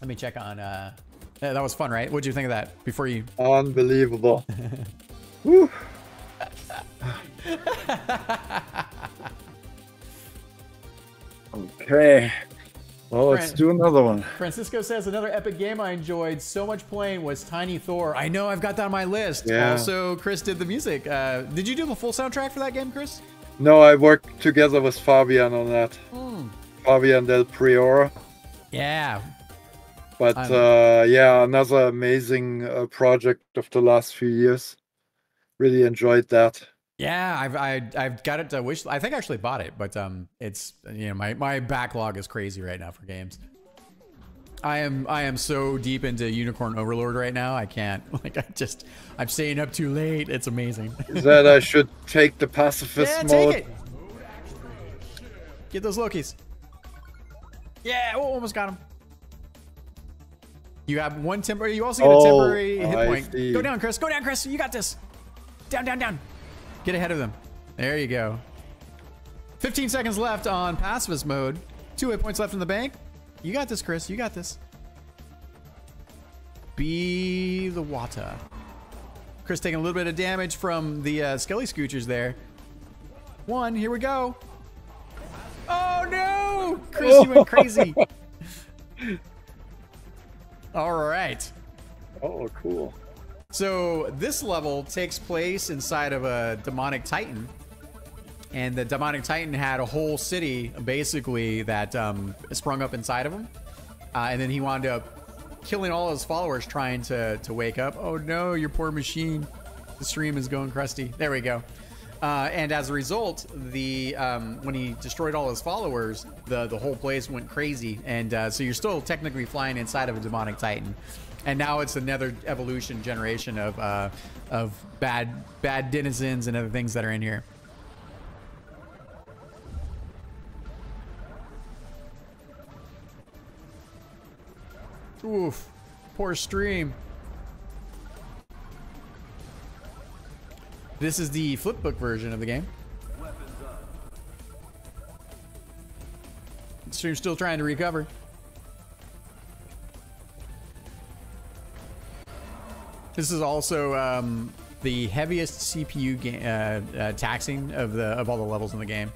Let me check on. Uh, that was fun, right? What did you think of that before you? Unbelievable. Woo. Okay. Well, let's do another one. Francisco says, another epic game I enjoyed so much playing was Tiny Thor. I know, I've got that on my list. Yeah. Also, Chris did the music. Uh, did you do the full soundtrack for that game, Chris? No, I worked together with Fabian on that. Mm. Fabian Del Priora. Yeah. But uh, yeah, another amazing uh, project of the last few years. Really enjoyed that. Yeah, I've I, I've got it to wish. I think I actually bought it, but um, it's you know my my backlog is crazy right now for games. I am I am so deep into Unicorn Overlord right now. I can't like I just I'm staying up too late. It's amazing. Is that I should take the pacifist yeah, mode? Take it. Get those Lokis. Yeah, oh, almost got him. You have one temporary. You also get oh, a temporary hit I point. See. Go down, Chris. Go down, Chris. You got this. Down, down, down. Get ahead of them. There you go. fifteen seconds left on pacifist mode. Two hit points left in the bank. You got this, Chris. You got this. Be the Wata. Chris taking a little bit of damage from the uh, Skelly Scoochers there. One. Here we go. Oh, no. Chris, you went crazy. All right. Oh, cool. So this level takes place inside of a demonic titan, and the demonic titan had a whole city basically that um, sprung up inside of him, uh, and then he wound up killing all his followers trying to to wake up. Oh no, your poor machine! The stream is going crusty. There we go. Uh, and as a result, the um, when he destroyed all his followers, the the whole place went crazy, and uh, so you're still technically flying inside of a demonic titan. And now it's another evolution generation of uh, of bad bad denizens and other things that are in here. Oof, poor stream. This is the flipbook version of the game. The stream's still trying to recover. This is also um, the heaviest C P U game, uh, uh, taxing of the of all the levels in the game.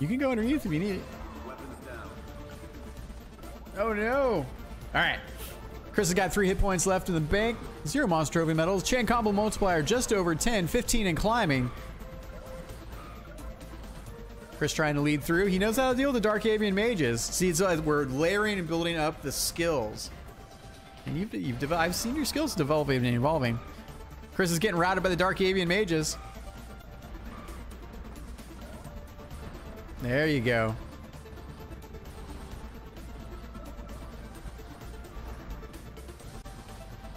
You can go underneath if you need it. Oh no! All right, Chris has got three hit points left in the bank. Zero monster trophy medals. Chain combo multiplier just over ten, fifteen, and climbing. Chris trying to lead through. He knows how to deal with the Darkavian mages. See, it's like we're layering and building up the skills. And you've, you've I've seen your skills developing and evolving. Chris is getting routed by the Darkavian mages. There you go.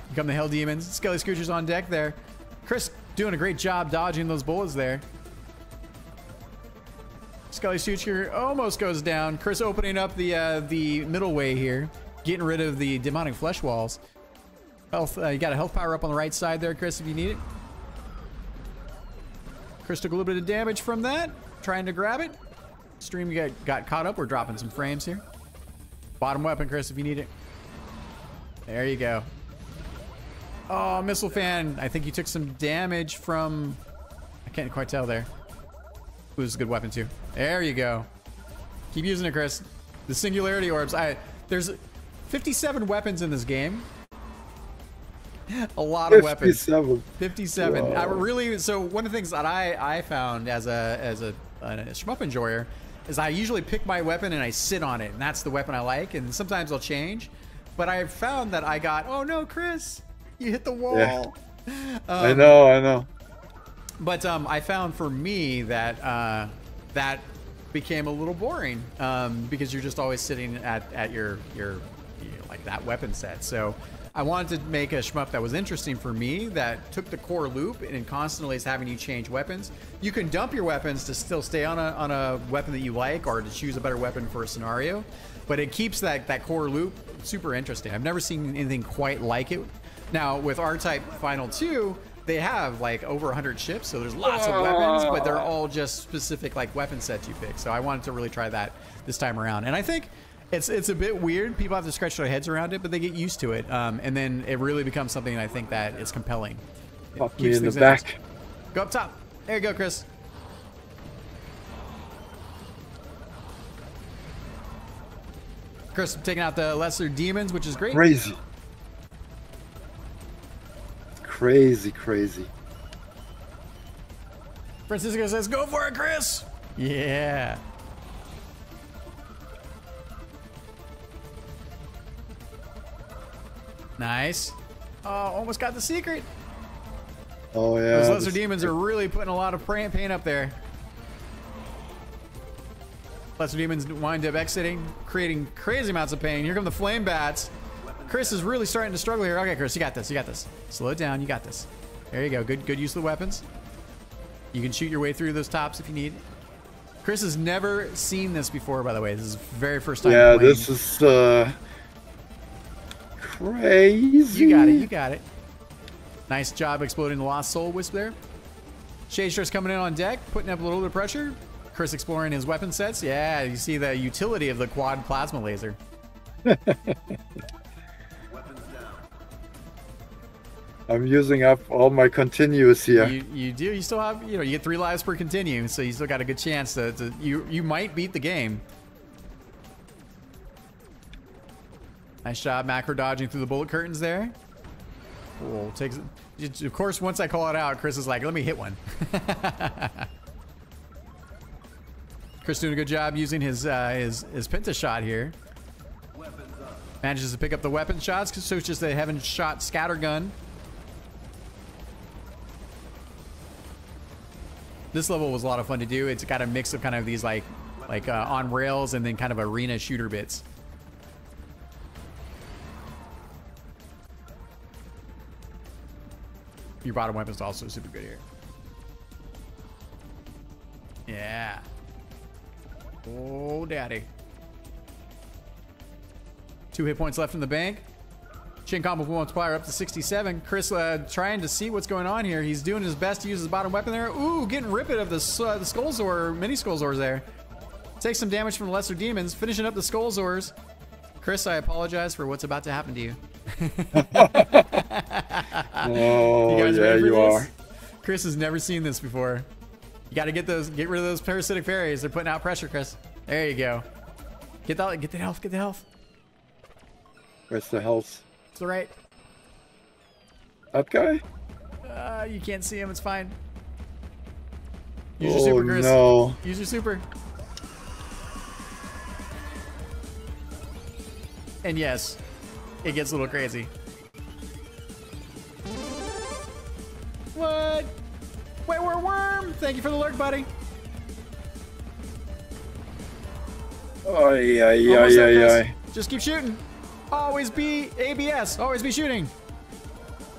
Here come the Hell Demons. Skelly Scoochers on deck there. Chris doing a great job dodging those bullets there. Skelly Scoocher almost goes down. Chris opening up the uh, the middle way here. Getting rid of the demonic flesh walls. Health, uh, you got a health power up on the right side there, Chris, if you need it. Chris took a little bit of damage from that. Trying to grab it. Stream got, got caught up. We're dropping some frames here. Bottom weapon, Chris, if you need it. There you go. Oh, Missile Fan. I think you took some damage from... I can't quite tell there. It was a good weapon, too. There you go. Keep using it, Chris. The Singularity Orbs. I There's fifty-seven weapons in this game. A lot of fifty-seven. Weapons. fifty-seven. Whoa. I really so one of the things that I I found as a as a, a shmup enjoyer is I usually pick my weapon and I sit on it, and that's the weapon I like. And sometimes I'll change, but I found that I got oh no, Chris, you hit the wall. Yeah. Um, I know, I know. But um, I found for me that uh, that became a little boring um, because you're just always sitting at at your your you know, like that weapon set. So. I wanted to make a shmup that was interesting for me, that took the core loop and constantly is having you change weapons. You can dump your weapons to still stay on a, on a weapon that you like, or to choose a better weapon for a scenario, but it keeps that, that core loop super interesting. I've never seen anything quite like it. Now, with R-type Final two, they have like over one hundred ships, so there's lots of weapons, but they're all just specific like weapon sets you pick. So I wanted to really try that this time around. And I think... It's it's a bit weird. People have to scratch their heads around it, but they get used to it, um, and then it really becomes something I think that is compelling. Pop me in the back. Go up top. There you go, Chris. Chris taking out the lesser demons, which is great. Crazy, crazy, crazy. Francisco says, "Go for it, Chris." Yeah. Nice. Oh, almost got the secret. Oh, yeah. Those lesser demons are really putting a lot of pain up there. Lesser demons wind up exiting, creating crazy amounts of pain. Here come the flame bats. Chris is really starting to struggle here. Okay, Chris, you got this. You got this. Slow down. You got this. There you go. Good, good use of the weapons. You can shoot your way through those tops if you need. Chris has never seen this before, by the way. This is the very first time. Yeah, this is... Uh... Crazy. You got it. You got it. Nice job exploding the Lost Soul Wisp there. Shadestre's coming in on deck, putting up a little bit of pressure. Chris exploring his weapon sets. Yeah, you see the utility of the quad plasma laser. I'm using up all my continues here. You, you do. You still have, you know, you get three lives per continue, so you still got a good chance to, to you, you might beat the game. Nice job macro dodging through the bullet curtains there. Cool. Takes, of course, once I call it out, Chris is like, let me hit one. Chris doing a good job using his uh, his, his Penta shot here. Manages to pick up the weapon shots, so it's just a heaven shot scatter gun. This level was a lot of fun to do. It's got a mix of kind of these like, like uh, on rails and then kind of arena shooter bits. Your bottom weapon is also super good here. Yeah. Oh, daddy. Two hit points left in the bank. Chin combo multiplier up to sixty-seven. Chris uh, trying to see what's going on here. He's doing his best to use his bottom weapon there. Ooh, getting ripped of the, uh, the Skullzor, mini Skullzors there. Takes some damage from the lesser demons. Finishing up the Skullzors. Chris, I apologize for what's about to happen to you. Oh, you guys yeah, ready for you this? Are. Chris has never seen this before. You got to get those, get rid of those parasitic fairies. They're putting out pressure, Chris. There you go. Get that, get the health, get the health. Where's the health? To the right. That guy? Uh, you can't see him. It's fine. Use oh, your super, Chris. No. Use your super. And yes, it gets a little crazy. What? Wait, we're worm. Thank you for the lurk, buddy. Ay, ay, ay, ay, ay. Just keep shooting. Always be A B S. Always be shooting.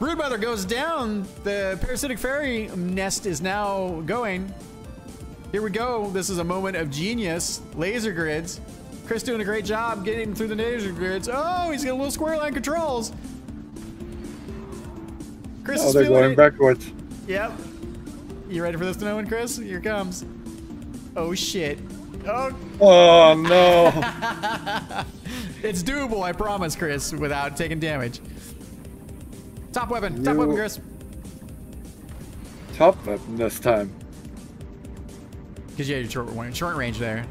Brood mother goes down. The parasitic fairy nest is now going. Here we go. This is a moment of genius. Laser grids. Chris doing a great job getting through the laser grids. Oh, he's got a little square line controls. Chris oh, is they're going it. backwards. Yep. You ready for this to know when, Chris? Here it comes. Oh, shit. Oh, oh no. It's doable, I promise, Chris, without taking damage. Top weapon. You... Top weapon, Chris. Top weapon this time. Because you had your short, one, short range there.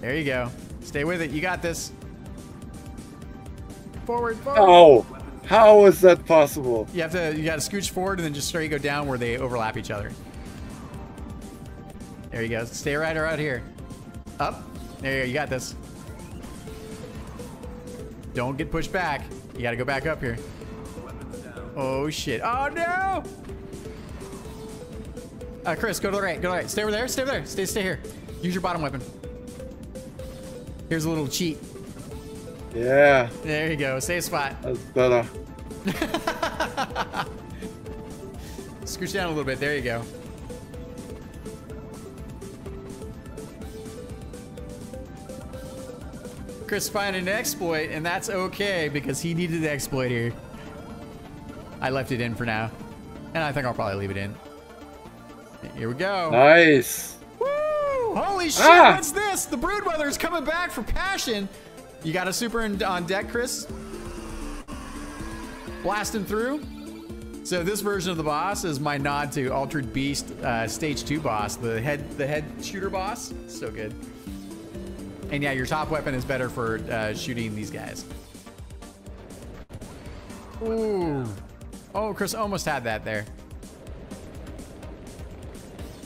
There you go. Stay with it. You got this. Forward, forward. Oh. How is that possible? You have to, you got to scooch forward and then just straight go down where they overlap each other. There you go. Stay right around here. Up. There you go. You got this. Don't get pushed back. You got to go back up here. Oh, shit. Oh, no. Uh, Chris, go to the right. Go to the right. Stay over there. Stay over there. Stay, stay here. Use your bottom weapon. Here's a little cheat. Yeah. There you go. Safe spot. That's better. Scooch down a little bit. There you go. Chris finding an exploit, and that's okay because he needed the exploit here. I left it in for now, and I think I'll probably leave it in. Here we go. Nice. Woo! Holy shit! Ah! What's this? The Broodmother is coming back for passion. You got a super in, on deck, Chris. Blasting through. So this version of the boss is my nod to Altered Beast uh, Stage Two boss, the head, the head shooter boss. So good. And yeah, your top weapon is better for uh, shooting these guys. Ooh. Oh, Chris almost had that there.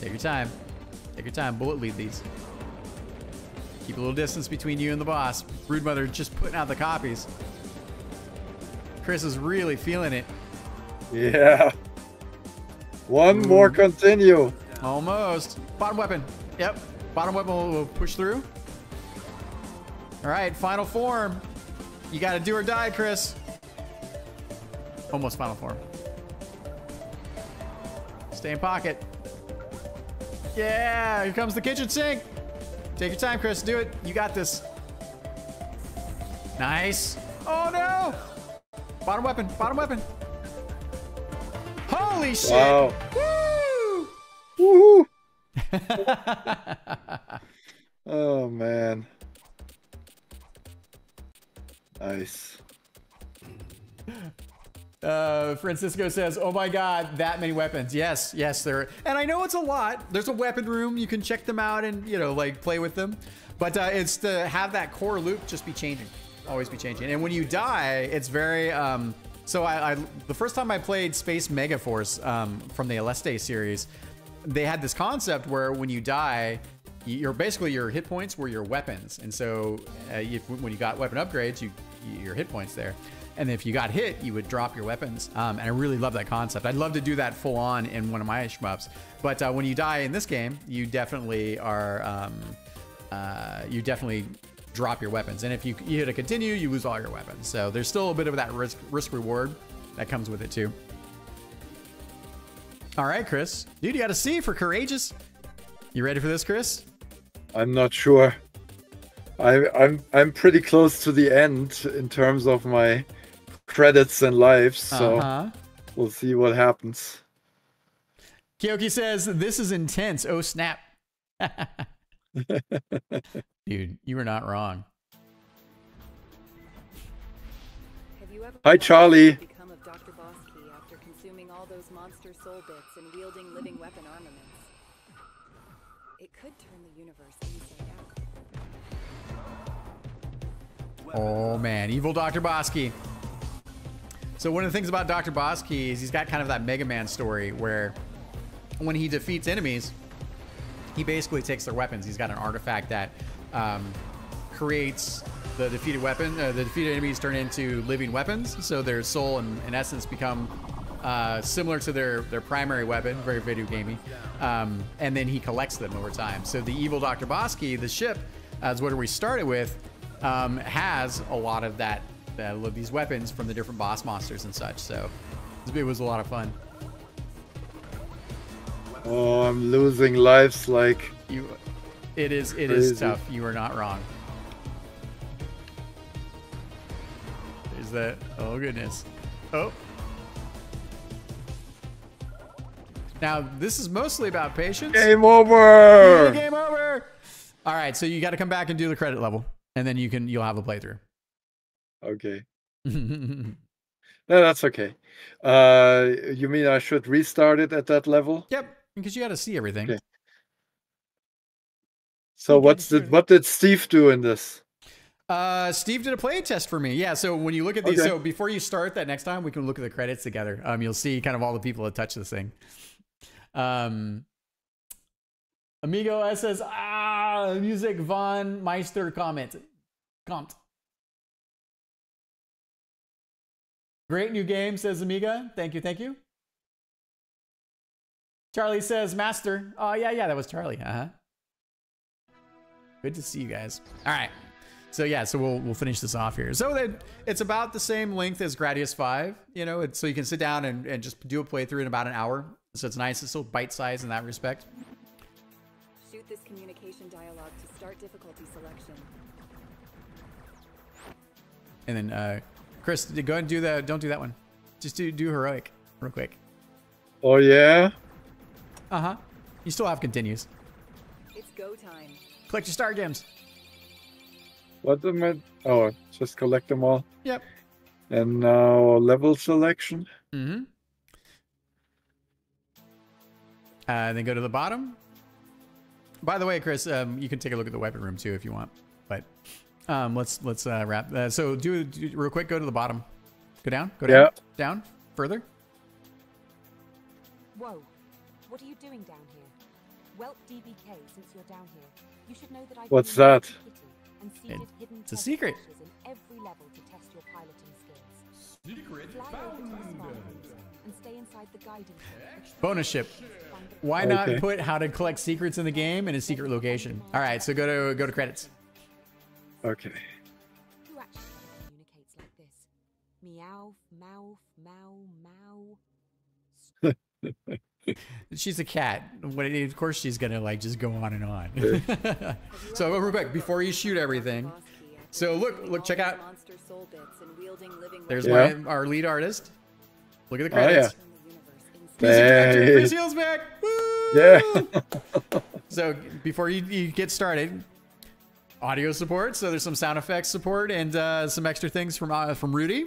Take your time. Take your time. Bullet lead these. Keep a little distance between you and the boss. Broodmother just putting out the copies. Chris is really feeling it. Yeah. One Ooh. more continue. Almost. Bottom weapon. Yep. Bottom weapon will push through. All right. Final form. You got to do or die, Chris. Almost final form. Stay in pocket. Yeah. Here comes the kitchen sink. Take your time, Chris. Do it. You got this. Nice. Oh, no. Bottom weapon. Bottom weapon. Holy shit. Wow. Woo. Woohoo. Oh, man. Nice. Uh, Francisco says, oh, my God, that many weapons. Yes, yes, there are. And I know it's a lot. There's a weapon room. You can check them out and, you know, like play with them. But uh, it's to have that core loop just be changing. Always be changing. And when you die, it's very... Um, so I, I the first time I played Space Megaforce um, from the Aleste series, they had this concept where when you die... You're basically your hit points were your weapons, and so uh, if, when you got weapon upgrades, you your hit points there, and if you got hit, you would drop your weapons. Um, and I really love that concept. I'd love to do that full on in one of my shmups. But uh, when you die in this game, you definitely are um, uh, you definitely drop your weapons, and if you, you hit a continue, you lose all your weapons. So there's still a bit of that risk risk reward that comes with it too. All right, Chris, dude, you got a C for courageous. You ready for this, Chris? I'm not sure. I, I'm I'm pretty close to the end in terms of my credits and lives, uh-huh. so we'll see what happens. Kyoki says, this is intense. Oh, snap. Dude, you were not wrong. Have you ever Hi, Charlie. Become of Doctor BossKey after consuming all those monster soul bits and wielding living weapon armaments? It could turn the universe inside out. Oh man, evil Doctor BossKey. So one of the things about Doctor BossKey is he's got kind of that Mega Man story where when he defeats enemies, he basically takes their weapons. He's got an artifact that um, creates the defeated weapon. Uh, the defeated enemies turn into living weapons, so their soul and, in essence, become Uh, similar to their, their primary weapon, very video gamey, um, and then he collects them over time. So the evil Doctor BossKey, the ship, as what we started with, um, has a lot of that, that these weapons from the different boss monsters and such. So it was a lot of fun. Oh, I'm losing lives like you. It is. It crazy. Is tough. You are not wrong. Is that? Oh goodness. Oh. Now this is mostly about patience. Game over. Game over. All right. So you got to come back and do the credit level, and then you can. You'll have a playthrough. Okay. No, that's okay. Uh, you mean I should restart it at that level? Yep, because you got to see everything. Okay. So what's did what did Steve do in this? Uh, Steve did a play test for me. Yeah. So when you look at these, okay. So before you start that next time, we can look at the credits together. Um, you'll see kind of all the people that touch this thing. Um, Amigo S says, ah, music von Meister comment, comment. Great new game, says Amiga. Thank you, thank you. Charlie says, Master. Oh, yeah, yeah, that was Charlie. Uh-huh. Good to see you guys. All right. So, yeah, so we'll, we'll finish this off here. So that it's about the same length as Gradius five, you know, so you can sit down and, and just do a playthrough in about an hour. So it's nice. It's still bite-sized in that respect. Shoot this communication dialogue to start difficulty selection. And then... Uh, Chris, go ahead and do the, don't do that one. Just do, do heroic real quick. Oh, yeah? Uh-huh. You still have continues. It's go time. Collect your star gems. What am I? Oh, just collect them all. Yep. And now level selection. Mm-hmm. Uh, then go to the bottom. By the way, Chris, um, you can take a look at the weapon room too if you want, but... Um, let's let's uh, wrap. Uh, so do, do real quick. Go to the bottom. Go down. Go down. Yeah. Down. Further. Whoa! What are you doing down here? Welp D B K. Since you're down here, you should know that I. What's that? And it, it's a secret. In every level to test your piloting skills. Secret found. And stay inside the guidance. Bonus ship. Why okay. not put how to collect secrets in the game in a secret location? All right. So go to go to credits. Okay. Who actually communicates like this? Meow, meow, meow, meow. She's a cat. Of course, she's gonna like just go on and on. So over back before you shoot everything. So look, look, check out. There's yeah. my, our lead artist. Look at the credits. Oh, yeah. Chris Huelsbeck. Yeah. So before you, you get started. Audio support, so there's some sound effects support and uh, some extra things from uh, from Rudy.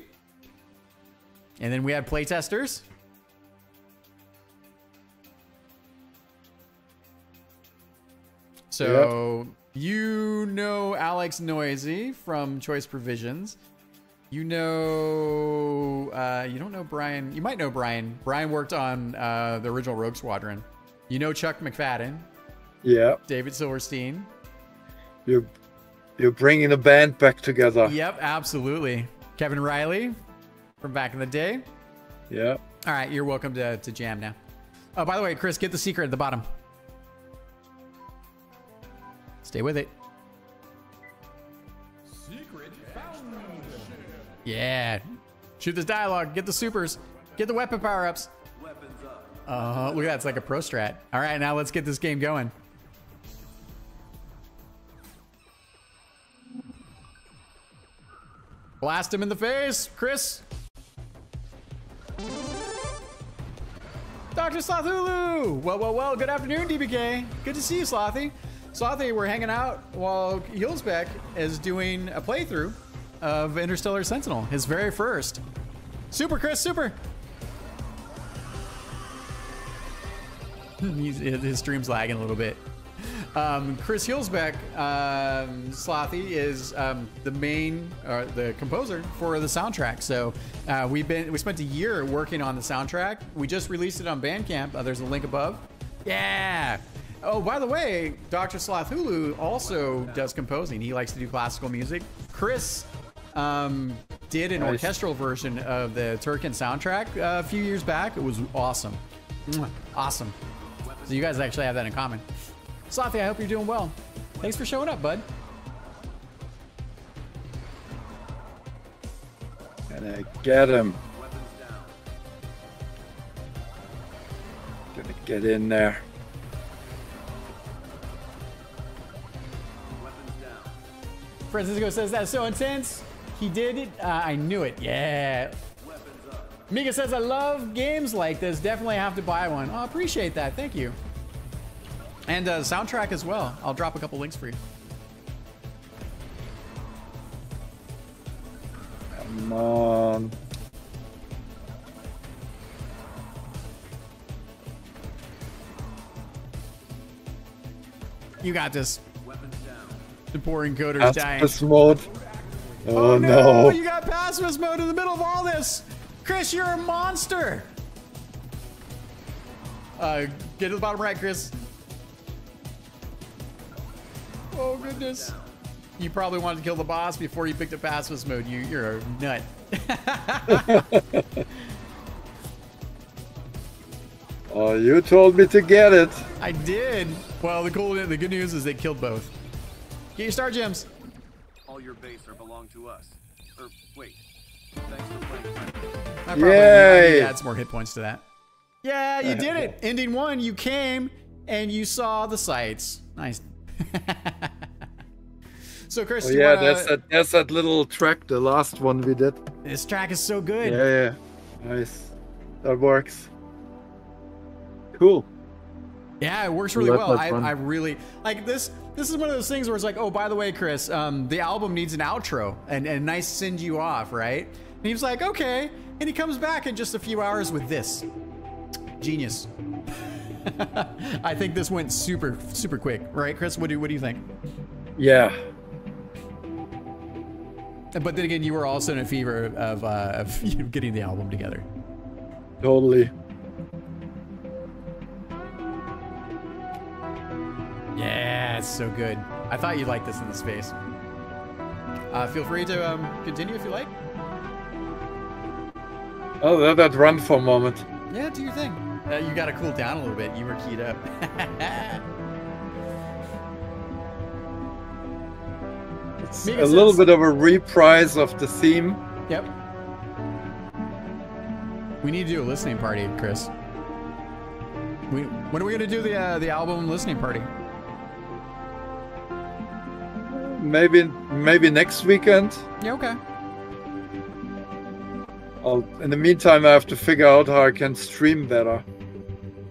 And then we had play testers. So yep. You know Alex Noisy from Choice Provisions. You know uh, you don't know Brian. You might know Brian. Brian worked on uh, the original Rogue Squadron. You know Chuck McFadden. Yeah. David Silverstein. You. You're bringing the band back together. Yep, absolutely. Kevin Riley from back in the day. Yeah. All right, you're welcome to, to jam now. Oh, by the way, Chris, get the secret at the bottom. Stay with it. Secret found. Yeah. Shoot this dialogue. Get the supers. Get the weapon power-ups. Weapons up. Uh, look at that. It's like a pro strat. All right, now let's get this game going. Blast him in the face, Chris. Doctor Slothulu! Well, well, well, good afternoon, D B K. Good to see you, Slothy. Slothy, we're hanging out while Huelsbeck is doing a playthrough of Interstellar Sentinel, his very first. Super, Chris, super. His stream's lagging a little bit. Um, Chris Huelsbeck, um, Slothy, is um, the main, uh, the composer for the soundtrack. So uh, we've been, we spent a year working on the soundtrack. We just released it on Bandcamp. Uh, there's a link above. Yeah. Oh, by the way, Doctor Slothulu also does composing. He likes to do classical music. Chris um, did an nice. orchestral version of the Turrican soundtrack uh, a few years back. It was awesome. Awesome. So you guys actually have that in common. Slothy, I hope you're doing well. Thanks for showing up, bud. Gonna get him. Gonna get in there. Francisco says that's so intense. He did it. Uh, I knew it. Yeah. Mika says I love games like this. Definitely have to buy one. I oh, appreciate that. Thank you. And uh, soundtrack as well. I'll drop a couple links for you. Come on. You got this. The poor encoder's Pass dying. Pass mode. Oh, oh no. no! You got password mode in the middle of all this! Chris, you're a monster! Uh, get to the bottom right, Chris. Oh goodness. You probably wanted to kill the boss before you picked up password mode. You, you're a nut. Oh, you told me to get it. I did. Well, the cool, the good news is they killed both. Get your star gems. All your base are belong to us. Or wait. Thanks for playing. I probably Yay. Need to add some more hit points to that. Yeah, you did it. Ending one, you came and you saw the sights. Nice. So, Chris, oh, yeah, wanna... that's that. That's that little track. The last one we did. This track is so good. Yeah, yeah. Nice. That works. Cool. Yeah, it works really well. I, I really like this. This is one of those things where it's like, oh, by the way, Chris, um, the album needs an outro and, and a nice send you off, right? And he was like, okay. And he comes back in just a few hours with this. Genius. I think this went super, super quick, right, Chris? What do, what do you think? Yeah. But then again, you were also in a fever of, uh, of you know, getting the album together. Totally. Yeah, it's so good. I thought you'd like this in the space. Uh, feel free to um, continue if you like. Oh, let that run for a moment. Yeah, do your thing. Uh, you got to cool down a little bit. You were keyed up. It's Mega a sense. Little bit of a reprise of the theme. Yep. We need to do a listening party, Chris. We, when are we going to do the, uh, the album listening party? Maybe, maybe next weekend. Yeah, okay. I'll, in the meantime, I have to figure out how I can stream better.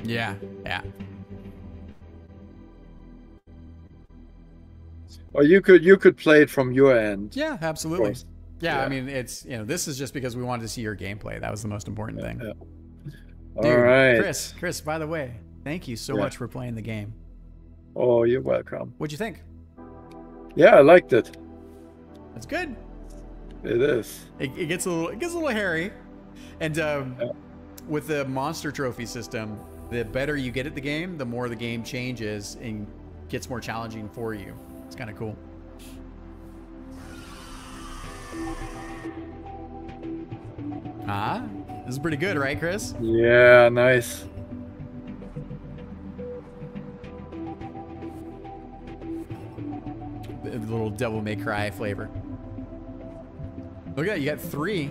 Yeah, yeah. Or you could you could play it from your end. Yeah, absolutely. Yeah, yeah, I mean, it's you know this is just because we wanted to see your gameplay. That was the most important thing. Yeah. All Dude, right, Chris. Chris, by the way, thank you so yeah. much for playing the game. Oh, you're welcome. What'd you think? Yeah, I liked it. That's good. It is. It, it gets a little, it gets a little hairy, and um, yeah. with the monster trophy system, the better you get at the game, the more the game changes and gets more challenging for you. It's kind of cool. Ah, this is pretty good, right, Chris? Yeah, nice. A little Devil May Cry flavor. Look at that, you got three.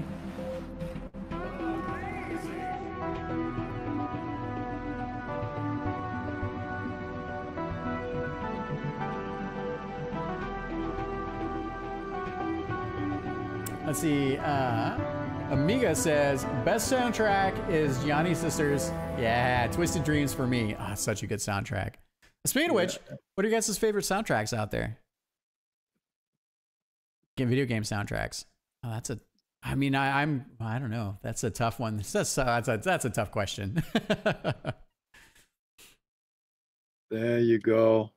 Let's see. Uh, Amiga says, best soundtrack is Gianni Sisters. Yeah, Twisted Dreams for me. Ah, oh, such a good soundtrack. Speaking of which, what are your guys' favorite soundtracks out there? Video game soundtracks. Oh, that's a. I mean, I, I'm. I don't know. That's a tough one. That's a, that's a, that's a tough question. There you go.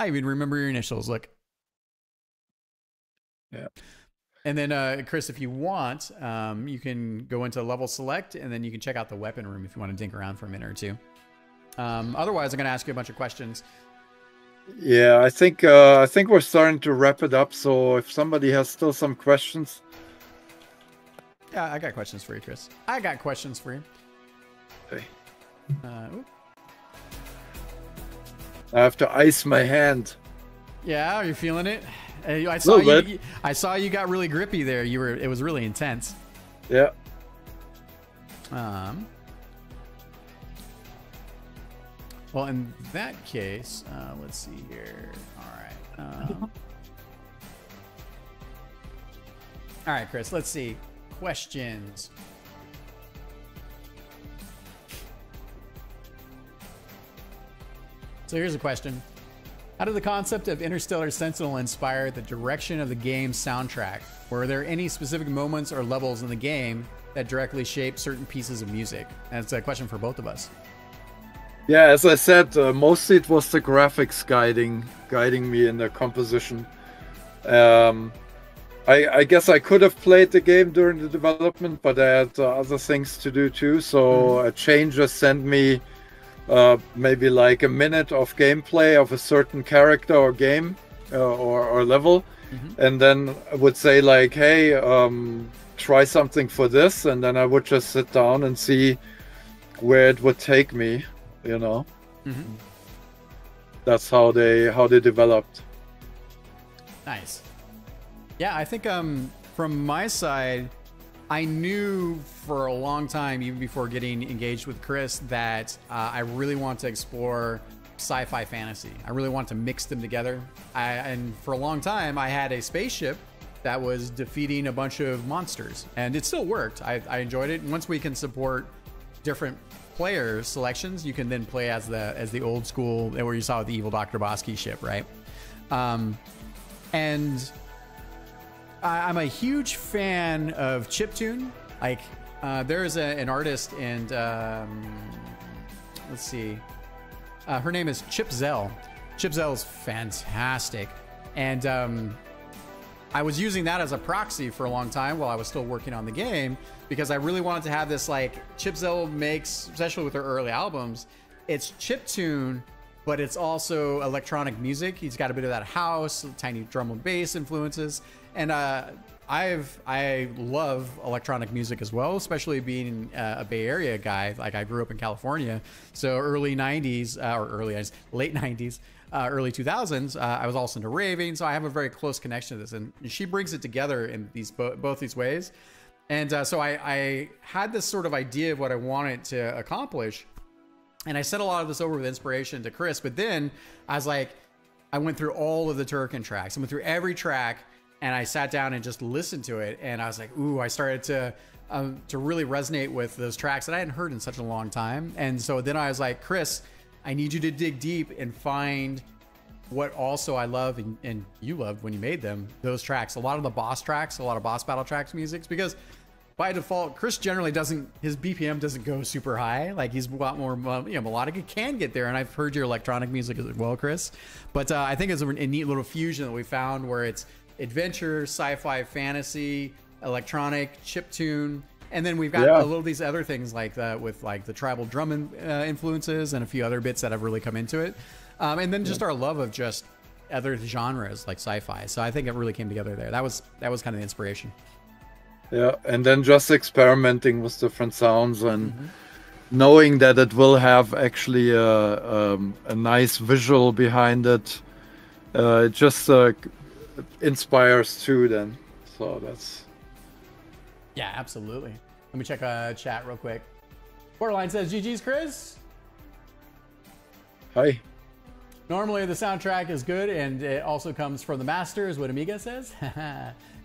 I even remember your initials. Look. Yeah. And then, uh, Chris, if you want, um, you can go into level select, and then you can check out the weapon room if you want to dink around for a minute or two. Um, otherwise, I'm going to ask you a bunch of questions. Yeah, I think uh, I think we're starting to wrap it up. So if somebody has still some questions, yeah, I got questions for you, Chris. I got questions for you. Okay. Uh, I have to ice my hand. Yeah, are you feeling it? I saw you, you. I saw you got really grippy there. You were. It was really intense. Yeah. Um. Well, in that case, uh, let's see here. All right. Um, all right, Chris. Let's see. Questions. So here's a question. How did the concept of Interstellar Sentinel inspire the direction of the game's soundtrack? Were there any specific moments or levels in the game that directly shaped certain pieces of music? That's a question for both of us. Yeah, as I said, uh, mostly it was the graphics guiding guiding me in the composition. Um, I, I guess I could have played the game during the development, but I had uh, other things to do too. So mm-hmm. a changer sent me Uh, maybe like a minute of gameplay of a certain character or game uh, or, or level, mm-hmm. and then I would say like, hey, um, try something for this, and then I would just sit down and see where it would take me, you know. Mm-hmm. That's how they how they developed. Nice. Yeah, I think um, from my side, I knew for a long time, even before getting engaged with Chris, that uh, I really want to explore sci-fi fantasy. I really want to mix them together. I, and for a long time, I had a spaceship that was defeating a bunch of monsters, and it still worked. I, I enjoyed it. And once we can support different player selections, you can then play as the as the old school, where you saw with the evil Doctor BossKey ship, right? Um, and. I'm a huge fan of chiptune. Like, uh, there is a, an artist, and um, let's see, uh, her name is Chipzel. Chipzel is fantastic, and um, I was using that as a proxy for a long time while I was still working on the game, because I really wanted to have this, like, Chipzel makes, especially with her early albums, it's chiptune, but it's also electronic music. He's got a bit of that house, tiny drum and bass influences. And uh, I've I love electronic music as well, especially being uh, a Bay Area guy. Like, I grew up in California, so early nineties uh, or early late nineties, uh, early two thousands. Uh, I was also into raving, so I have a very close connection to this. And she brings it together in these bo both these ways. And uh, so I, I had this sort of idea of what I wanted to accomplish, and I said a lot of this over with inspiration to Chris. But then I was like, I went through all of the Turrican tracks. I went through every track. And I sat down and just listened to it, and I was like, "Ooh!" I started to um, to really resonate with those tracks that I hadn't heard in such a long time. And so then I was like, "Chris, I need you to dig deep and find what also I love and, and you loved when you made them. Those tracks, a lot of the boss tracks, a lot of boss battle tracks, music, because by default, Chris generally doesn't his B P M doesn't go super high. Like, he's a lot more you know melodic. It can get there, and I've heard your electronic music as well, Chris. But uh, I think it's a, a neat little fusion that we found where it's adventure, sci-fi, fantasy, electronic, chiptune, and then we've got yeah. a little of these other things like that with like the tribal drum in, uh, influences and a few other bits that have really come into it, um, and then just yeah. our love of just other genres like sci-fi. So I think it really came together there. That was that was kind of the inspiration. Yeah, and then just experimenting with different sounds and mm-hmm. knowing that it will have actually a, um, a nice visual behind it. Uh, just. Uh, It inspires too then, so that's yeah absolutely. Let me check uh chat real quick. Borderline says G G's Chris. Hi. Normally the soundtrack is good and it also comes from the master is what Amiga says.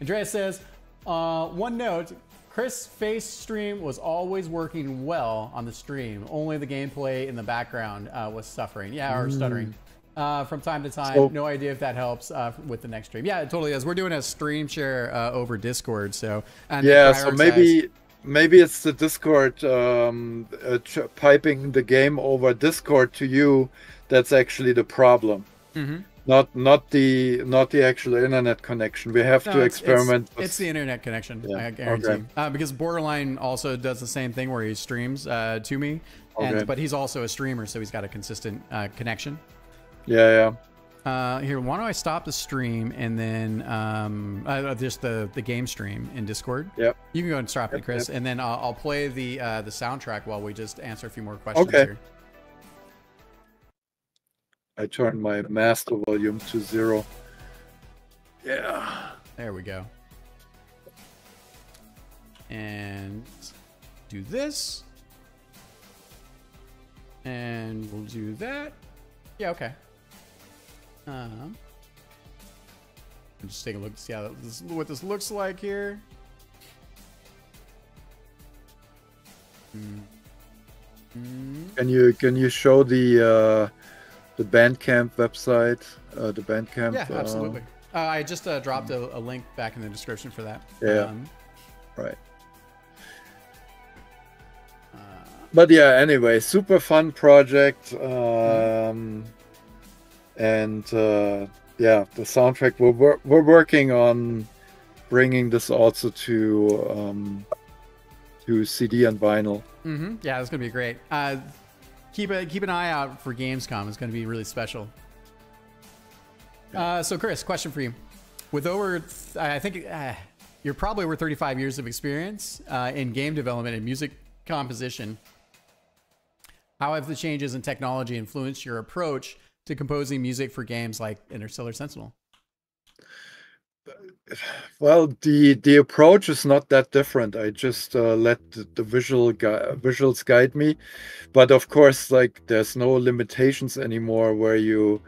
Andreas says uh one note, Chris' face stream was always working well on the stream, only the gameplay in the background uh was suffering yeah or mm. stuttering Uh, from time to time. So, no idea if that helps uh, with the next stream. Yeah, it totally is. We're doing a stream share uh, over Discord, so and yeah. So maybe maybe it's the Discord um, uh, piping the game over Discord to you. That's actually the problem. Mm-hmm. Not not the not the actual internet connection. We have no, to it's, experiment. It's, with... it's the internet connection. Yeah. I guarantee. Okay. Uh, because Borderline also does the same thing where he streams uh, to me, and, okay. but he's also a streamer, so he's got a consistent uh, connection. Yeah, yeah. Uh, here, why don't I stop the stream and then um, uh, just the the game stream in Discord? Yep. You can go and stop yep, it, Chris, yep. and then I'll, I'll play the uh, the soundtrack while we just answer a few more questions. Okay. Here. I turned my master volume to zero. Yeah. There we go. And do this. And we'll do that. Yeah, okay. Um, I'm just taking a look to see how this, what this looks like here. Mm. Mm. Can you can you show the uh, the Bandcamp website? Uh, the Bandcamp. Yeah, absolutely. Uh, uh, I just uh, dropped mm. a, a link back in the description for that. Yeah. Um, right. Uh, but yeah, anyway, super fun project. Um, mm. And uh, yeah, the soundtrack. We're wor we're working on bringing this also to um, to C D and vinyl. Mm-hmm. Yeah, it's gonna be great. Uh, keep a, keep an eye out for Gamescom. It's gonna be really special. Yeah. Uh, so, Chris, question for you. With over, th I think uh, you're probably over thirty-five years of experience uh, in game development and music composition. How have the changes in technology influenced your approach to composing music for games like Interstellar Sentinel? Well, the the approach is not that different. I just uh, let the, the visual gui visuals guide me, but of course, like there's no limitations anymore where you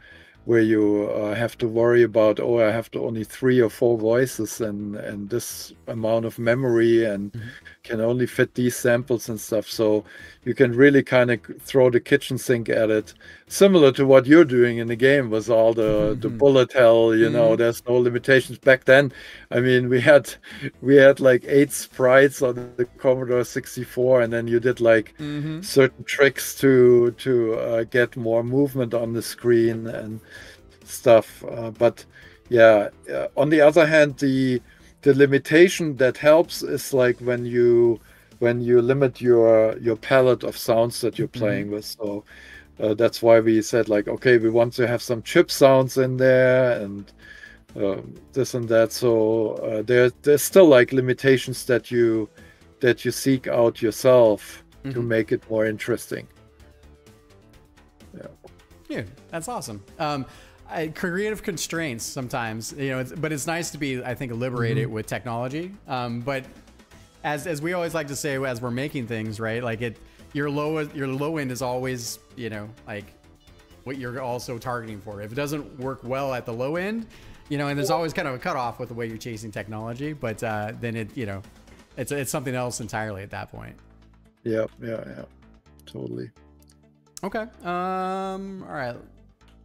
where you uh, have to worry about, oh, I have to only three or four voices and and this amount of memory and mm-hmm. can only fit these samples and stuff. So you can really kind of throw the kitchen sink at it, similar to what you're doing in the game with all the mm-hmm. the bullet hell, you mm-hmm. know, there's no limitations. Back then, I mean, we had we had like eight sprites on the Commodore sixty-four, and then you did like mm-hmm. certain tricks to to uh, get more movement on the screen and stuff. Uh, but yeah, uh, on the other hand, the the limitation that helps is like when you when you limit your your palette of sounds that you're playing mm-hmm. with. So uh, that's why we said like, okay, we want to have some chip sounds in there and uh, this and that. So uh, there there's still like limitations that you that you seek out yourself mm-hmm. to make it more interesting. Yeah. Yeah, that's awesome. Um, I, creative constraints sometimes, you know, it's, but it's nice to be, I think, liberated mm-hmm. with technology. Um, but as as we always like to say, as we're making things, right? Like it, your low your low end is always, you know, like what you're also targeting for. If it doesn't work well at the low end, you know, and there's always kind of a cutoff with the way you're chasing technology, but uh, then it, you know, it's it's something else entirely at that point. Yeah, yeah, yeah, totally. Okay. Um, all right.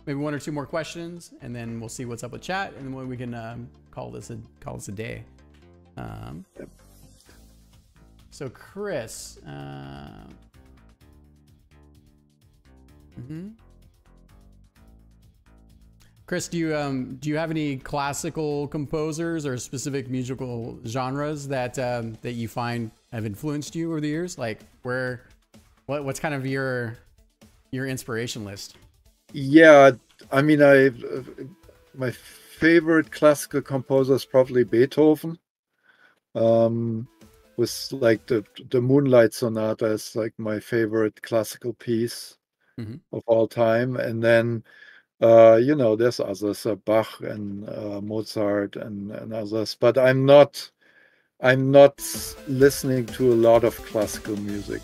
Maybe one or two more questions, and then we'll see what's up with chat, and then we can um, call this a call this a day. Um, yep. So, Chris. Uh, mm-hmm. Chris, do you um, do you have any classical composers or specific musical genres that um, that you find have influenced you over the years? Like, where, what what's kind of your your inspiration list? Yeah, I mean, I my favorite classical composer is probably Beethoven. Um, with like the the Moonlight Sonata is like my favorite classical piece mm-hmm. of all time, and then uh, you know, there's others, uh, Bach and uh, Mozart and, and others. But I'm not I'm not listening to a lot of classical music.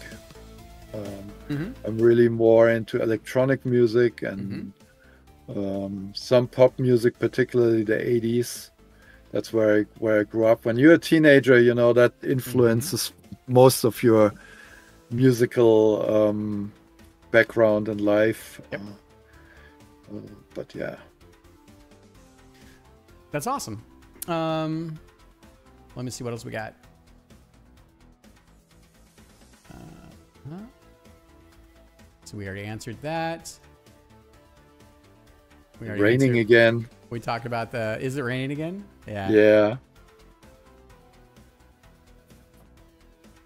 Um, mm-hmm. I'm really more into electronic music and mm-hmm. um, some pop music, particularly the eighties. That's where I, where I grew up. When you're a teenager, you know, that influences mm-hmm. most of your musical um, background and life. Yep. Uh, uh, but yeah. That's awesome. Um, let me see what else we got. Uh, huh? So we already answered that. We already raining answered. Again. We talked about the, is it raining again? Yeah. Yeah.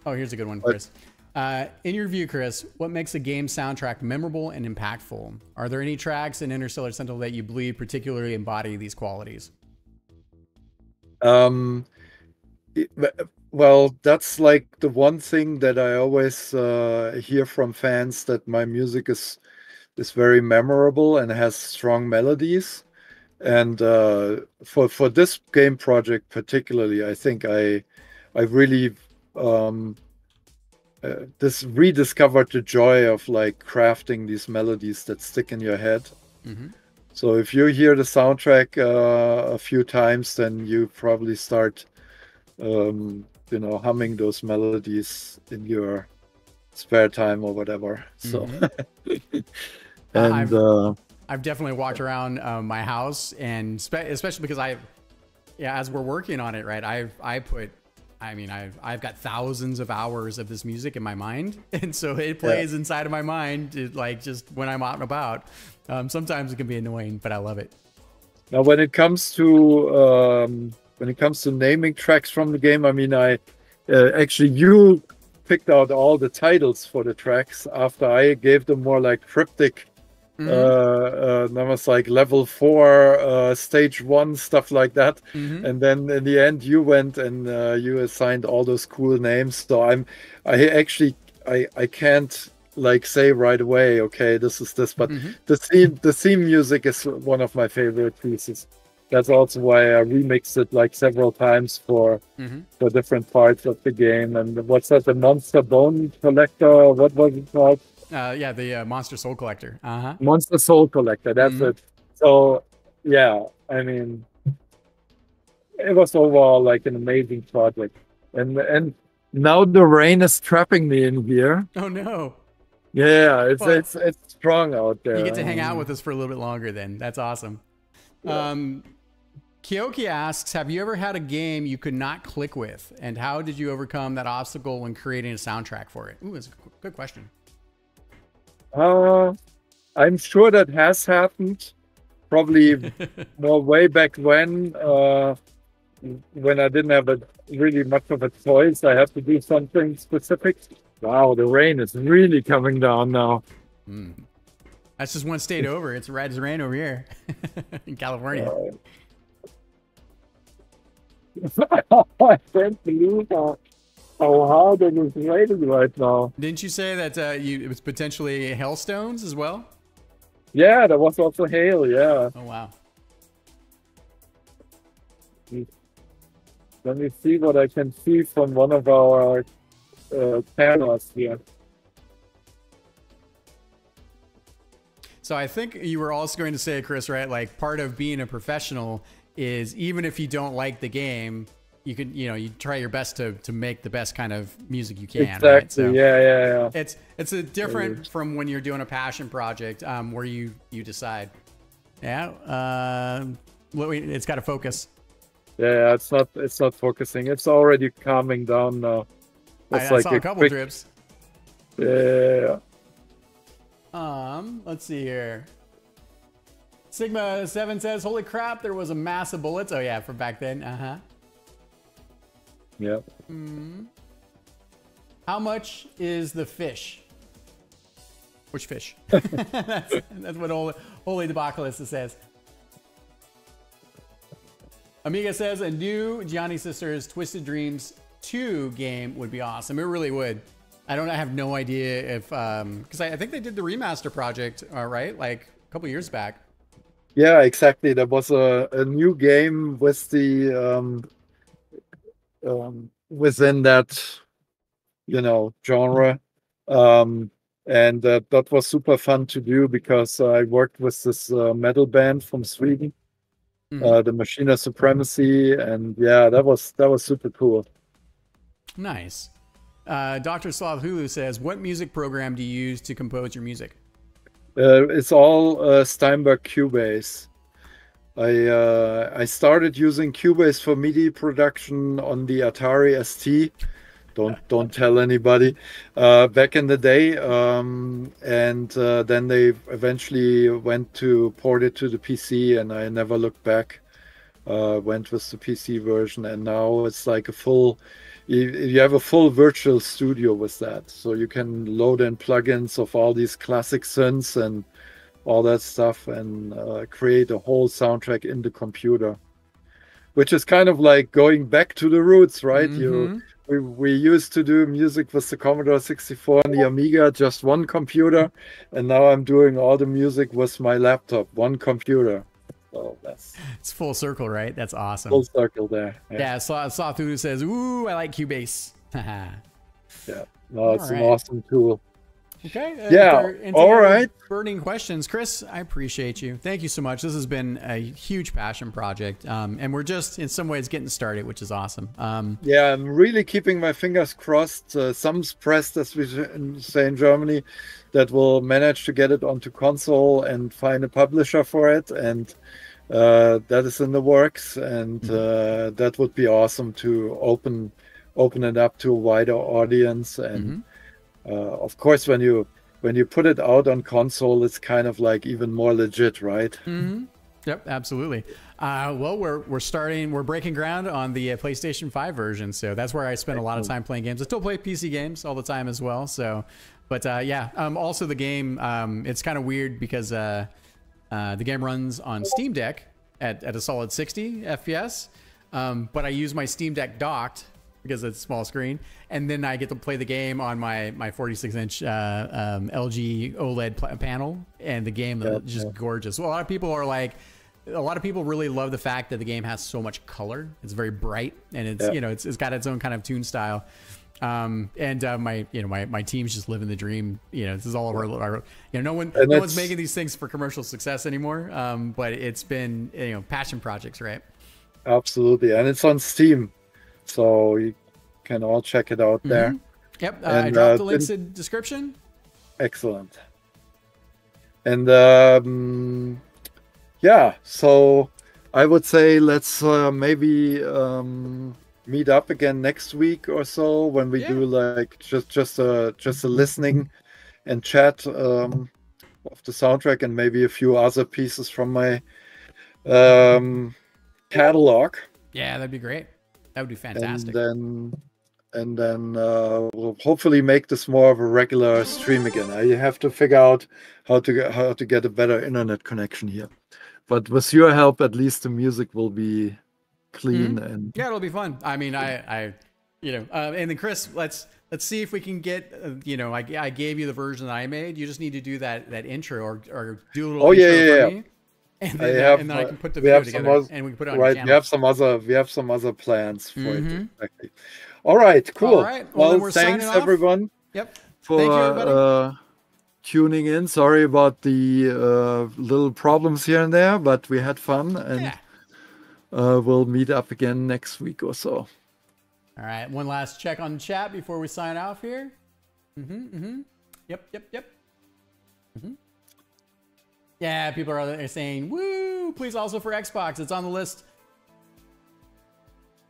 Oh, here's a good one, Chris. Uh, in your view, Chris, what makes a game soundtrack memorable and impactful? Are there any tracks in Interstellar Sentinel that you believe particularly embody these qualities? Um, it, well, that's like the one thing that I always uh, hear from fans, that my music is is very memorable and has strong melodies. And uh, for for this game project particularly, I think I I really um, uh, this rediscovered the joy of like crafting these melodies that stick in your head. Mm-hmm. So if you hear the soundtrack uh, a few times, then you probably start um, you know humming those melodies in your spare time or whatever. Mm-hmm. So and. I've... Uh, I've definitely walked around uh, my house, and spe especially because I, yeah, as we're working on it, right? I've I put, I mean, I've I've got thousands of hours of this music in my mind, and so it plays yeah. inside of my mind, it, like just when I'm out and about. Um, sometimes it can be annoying, but I love it. Now, when it comes to um, when it comes to naming tracks from the game, I mean, I uh, actually you picked out all the titles for the tracks after I gave them more like cryptic. Mm-hmm. uh, uh, numbers like level four, uh, stage one, stuff like that. Mm-hmm. And then in the end, you went and uh, you assigned all those cool names. So I'm, I actually, I, I can't like say right away, okay, this is this. But mm-hmm. the theme, the theme music is one of my favorite pieces. That's also why I remixed it like several times for mm-hmm. for different parts of the game. And what's that? The Monster Bone Collector? What was it called? Uh, yeah, the uh, Monster Soul Collector. Uh-huh. Monster Soul Collector, that's mm-hmm. it. So, yeah, I mean, it was overall like an amazing project. And and now the rain is trapping me in here. Oh, no. Yeah, it's, well, it's, it's strong out there. You get to hang out with us for a little bit longer then. That's awesome. Yeah. Um, Kyoki asks, have you ever had a game you could not click with? And how did you overcome that obstacle when creating a soundtrack for it? Ooh, that's a good question. Uh, I'm sure that has happened, probably more way back when, uh, when I didn't have a, really much of a choice. I had to do something specific. Wow, the rain is really coming down now. Mm. That's just one state over. It's red as rain over here in California. Uh, I can't believe that. Oh, how it is raining right now. Didn't you say that uh, you, it was potentially hailstones as well? Yeah, there was also hail, yeah. Oh, wow. Let me see what I can see from one of our uh, panels here. So I think you were also going to say, Chris, right, like part of being a professional is even if you don't like the game, you can, you know, you try your best to, to make the best kind of music you can. Exactly. Right? So yeah, yeah, yeah. It's, it's a different yeah. from when you're doing a passion project, um, where you, you decide, yeah, uh, it's got to focus. Yeah. It's not, it's not focusing. It's already calming down now. It's I, I like saw a, a couple quick... drips. Yeah. Um, let's see here. Sigma seven says, holy crap, there was a mass of bullets. Oh yeah. From back then. Uh-huh. Yeah. Mm. How much is the fish? Which fish? that's, that's what Holy, Holy Debacleista says. Amiga says a new Gianni Sisters Twisted Dreams two game would be awesome. It really would. I don't. I have no idea if um because I, I think they did the remaster project, all right, like a couple years back. Yeah, exactly. There was a a new game with the. Um... Um, within that, you know, genre, um, and uh, that was super fun to do because I worked with this uh, metal band from Sweden, mm. uh, the Machina Supremacy, and yeah, that was that was super cool. Nice. Uh, Doctor Slav Hulu says, "What music program do you use to compose your music?" Uh, it's all uh, Steinberg Cubase. I uh, I started using Cubase for MIDI production on the Atari S T. Don't don't tell anybody. Uh, back in the day, um, and uh, then they eventually went to port it to the P C, and I never looked back. Uh, went with the P C version, and now it's like a full. You, you have a full virtual studio with that, so you can load in plugins of all these classic synths and. All that stuff and uh, create a whole soundtrack in the computer, which is kind of like going back to the roots, right? Mm-hmm. You, we, we used to do music with the Commodore sixty-four and the Amiga, just one computer. And now I'm doing all the music with my laptop, one computer. So that's it's full circle, right? That's awesome. Full circle there. Yeah, yeah. Saw Sawthu says, "Ooh, I like Cubase." yeah, no, it's right. an awesome tool. Okay. Uh, yeah. All right. Burning questions, Chris. I appreciate you. Thank you so much. This has been a huge passion project, um, and we're just in some ways getting started, which is awesome. Um, yeah, I'm really keeping my fingers crossed, uh, thumbs pressed, as we say in Germany, that we'll manage to get it onto console and find a publisher for it, and uh, that is in the works. And mm-hmm. uh, that would be awesome to open open it up to a wider audience and. Mm-hmm. Uh, of course, when you when you put it out on console, it's kind of like even more legit, right? Mm-hmm. Yep, absolutely. Uh, well, we're we're starting, we're breaking ground on the uh, PlayStation five version, so that's where I spend a lot of time playing games. I still play P C games all the time as well. So, but uh, yeah, um, also the game, um, it's kind of weird because uh, uh, the game runs on Steam Deck at at a solid sixty F P S, um, but I use my Steam Deck docked. Because it's a small screen, and then I get to play the game on my my forty-six inch uh, um, L G OLED panel, and the game is yeah, just yeah. gorgeous. Well, a lot of people are like, a lot of people really love the fact that the game has so much color. It's very bright, and it's yeah. you know it's it's got its own kind of tune style. Um, and uh, my you know my my team's just living the dream. You know, this is all of our, our you know no one and no one's making these things for commercial success anymore. Um, but it's been you know passion projects, right? Absolutely, and it's on Steam. So you can all check it out there. Mm-hmm. Yep, uh, and, I dropped uh, the links in description. Excellent. And um, yeah, so I would say let's uh, maybe um, meet up again next week or so when we yeah. do like just just a just a listening and chat um, of the soundtrack and maybe a few other pieces from my um, catalog. Yeah, that'd be great. That would be fantastic. And then, and then uh, we'll hopefully make this more of a regular stream again. I have to figure out how to get, how to get a better internet connection here. But with your help, at least the music will be clean mm-hmm. and yeah, it'll be fun. I mean, I, I, you know, uh, and then Chris, let's let's see if we can get, uh, you know, I, I gave you the version that I made. You just need to do that that intro or or do a little. Oh intro yeah, yeah. For yeah. Me. And then, I have, and then I can put the video together other, and we can put it on right, your channel. We have some other, we have some other plans for mm-hmm. it. Exactly. All right, cool. All right. Well, well thanks everyone yep. for Thank you, everybody. Uh, tuning in. Sorry about the uh, little problems here and there, but we had fun and yeah. uh, we'll meet up again next week or so. All right, one last check on the chat before we sign off here. Mm-hmm, mm-hmm. Yep, yep, yep. Mm-hmm. Yeah, people are saying, woo, please also for Xbox. It's on the list.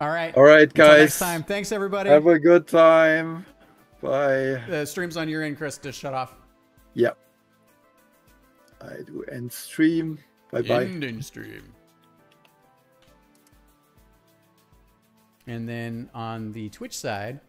All right. All right, guys. Until next time. Thanks, everybody. Have a good time. Bye. The stream's on your end, Chris. Just shut off. Yeah. I do end stream. Bye-bye. Ending stream. And then on the Twitch side...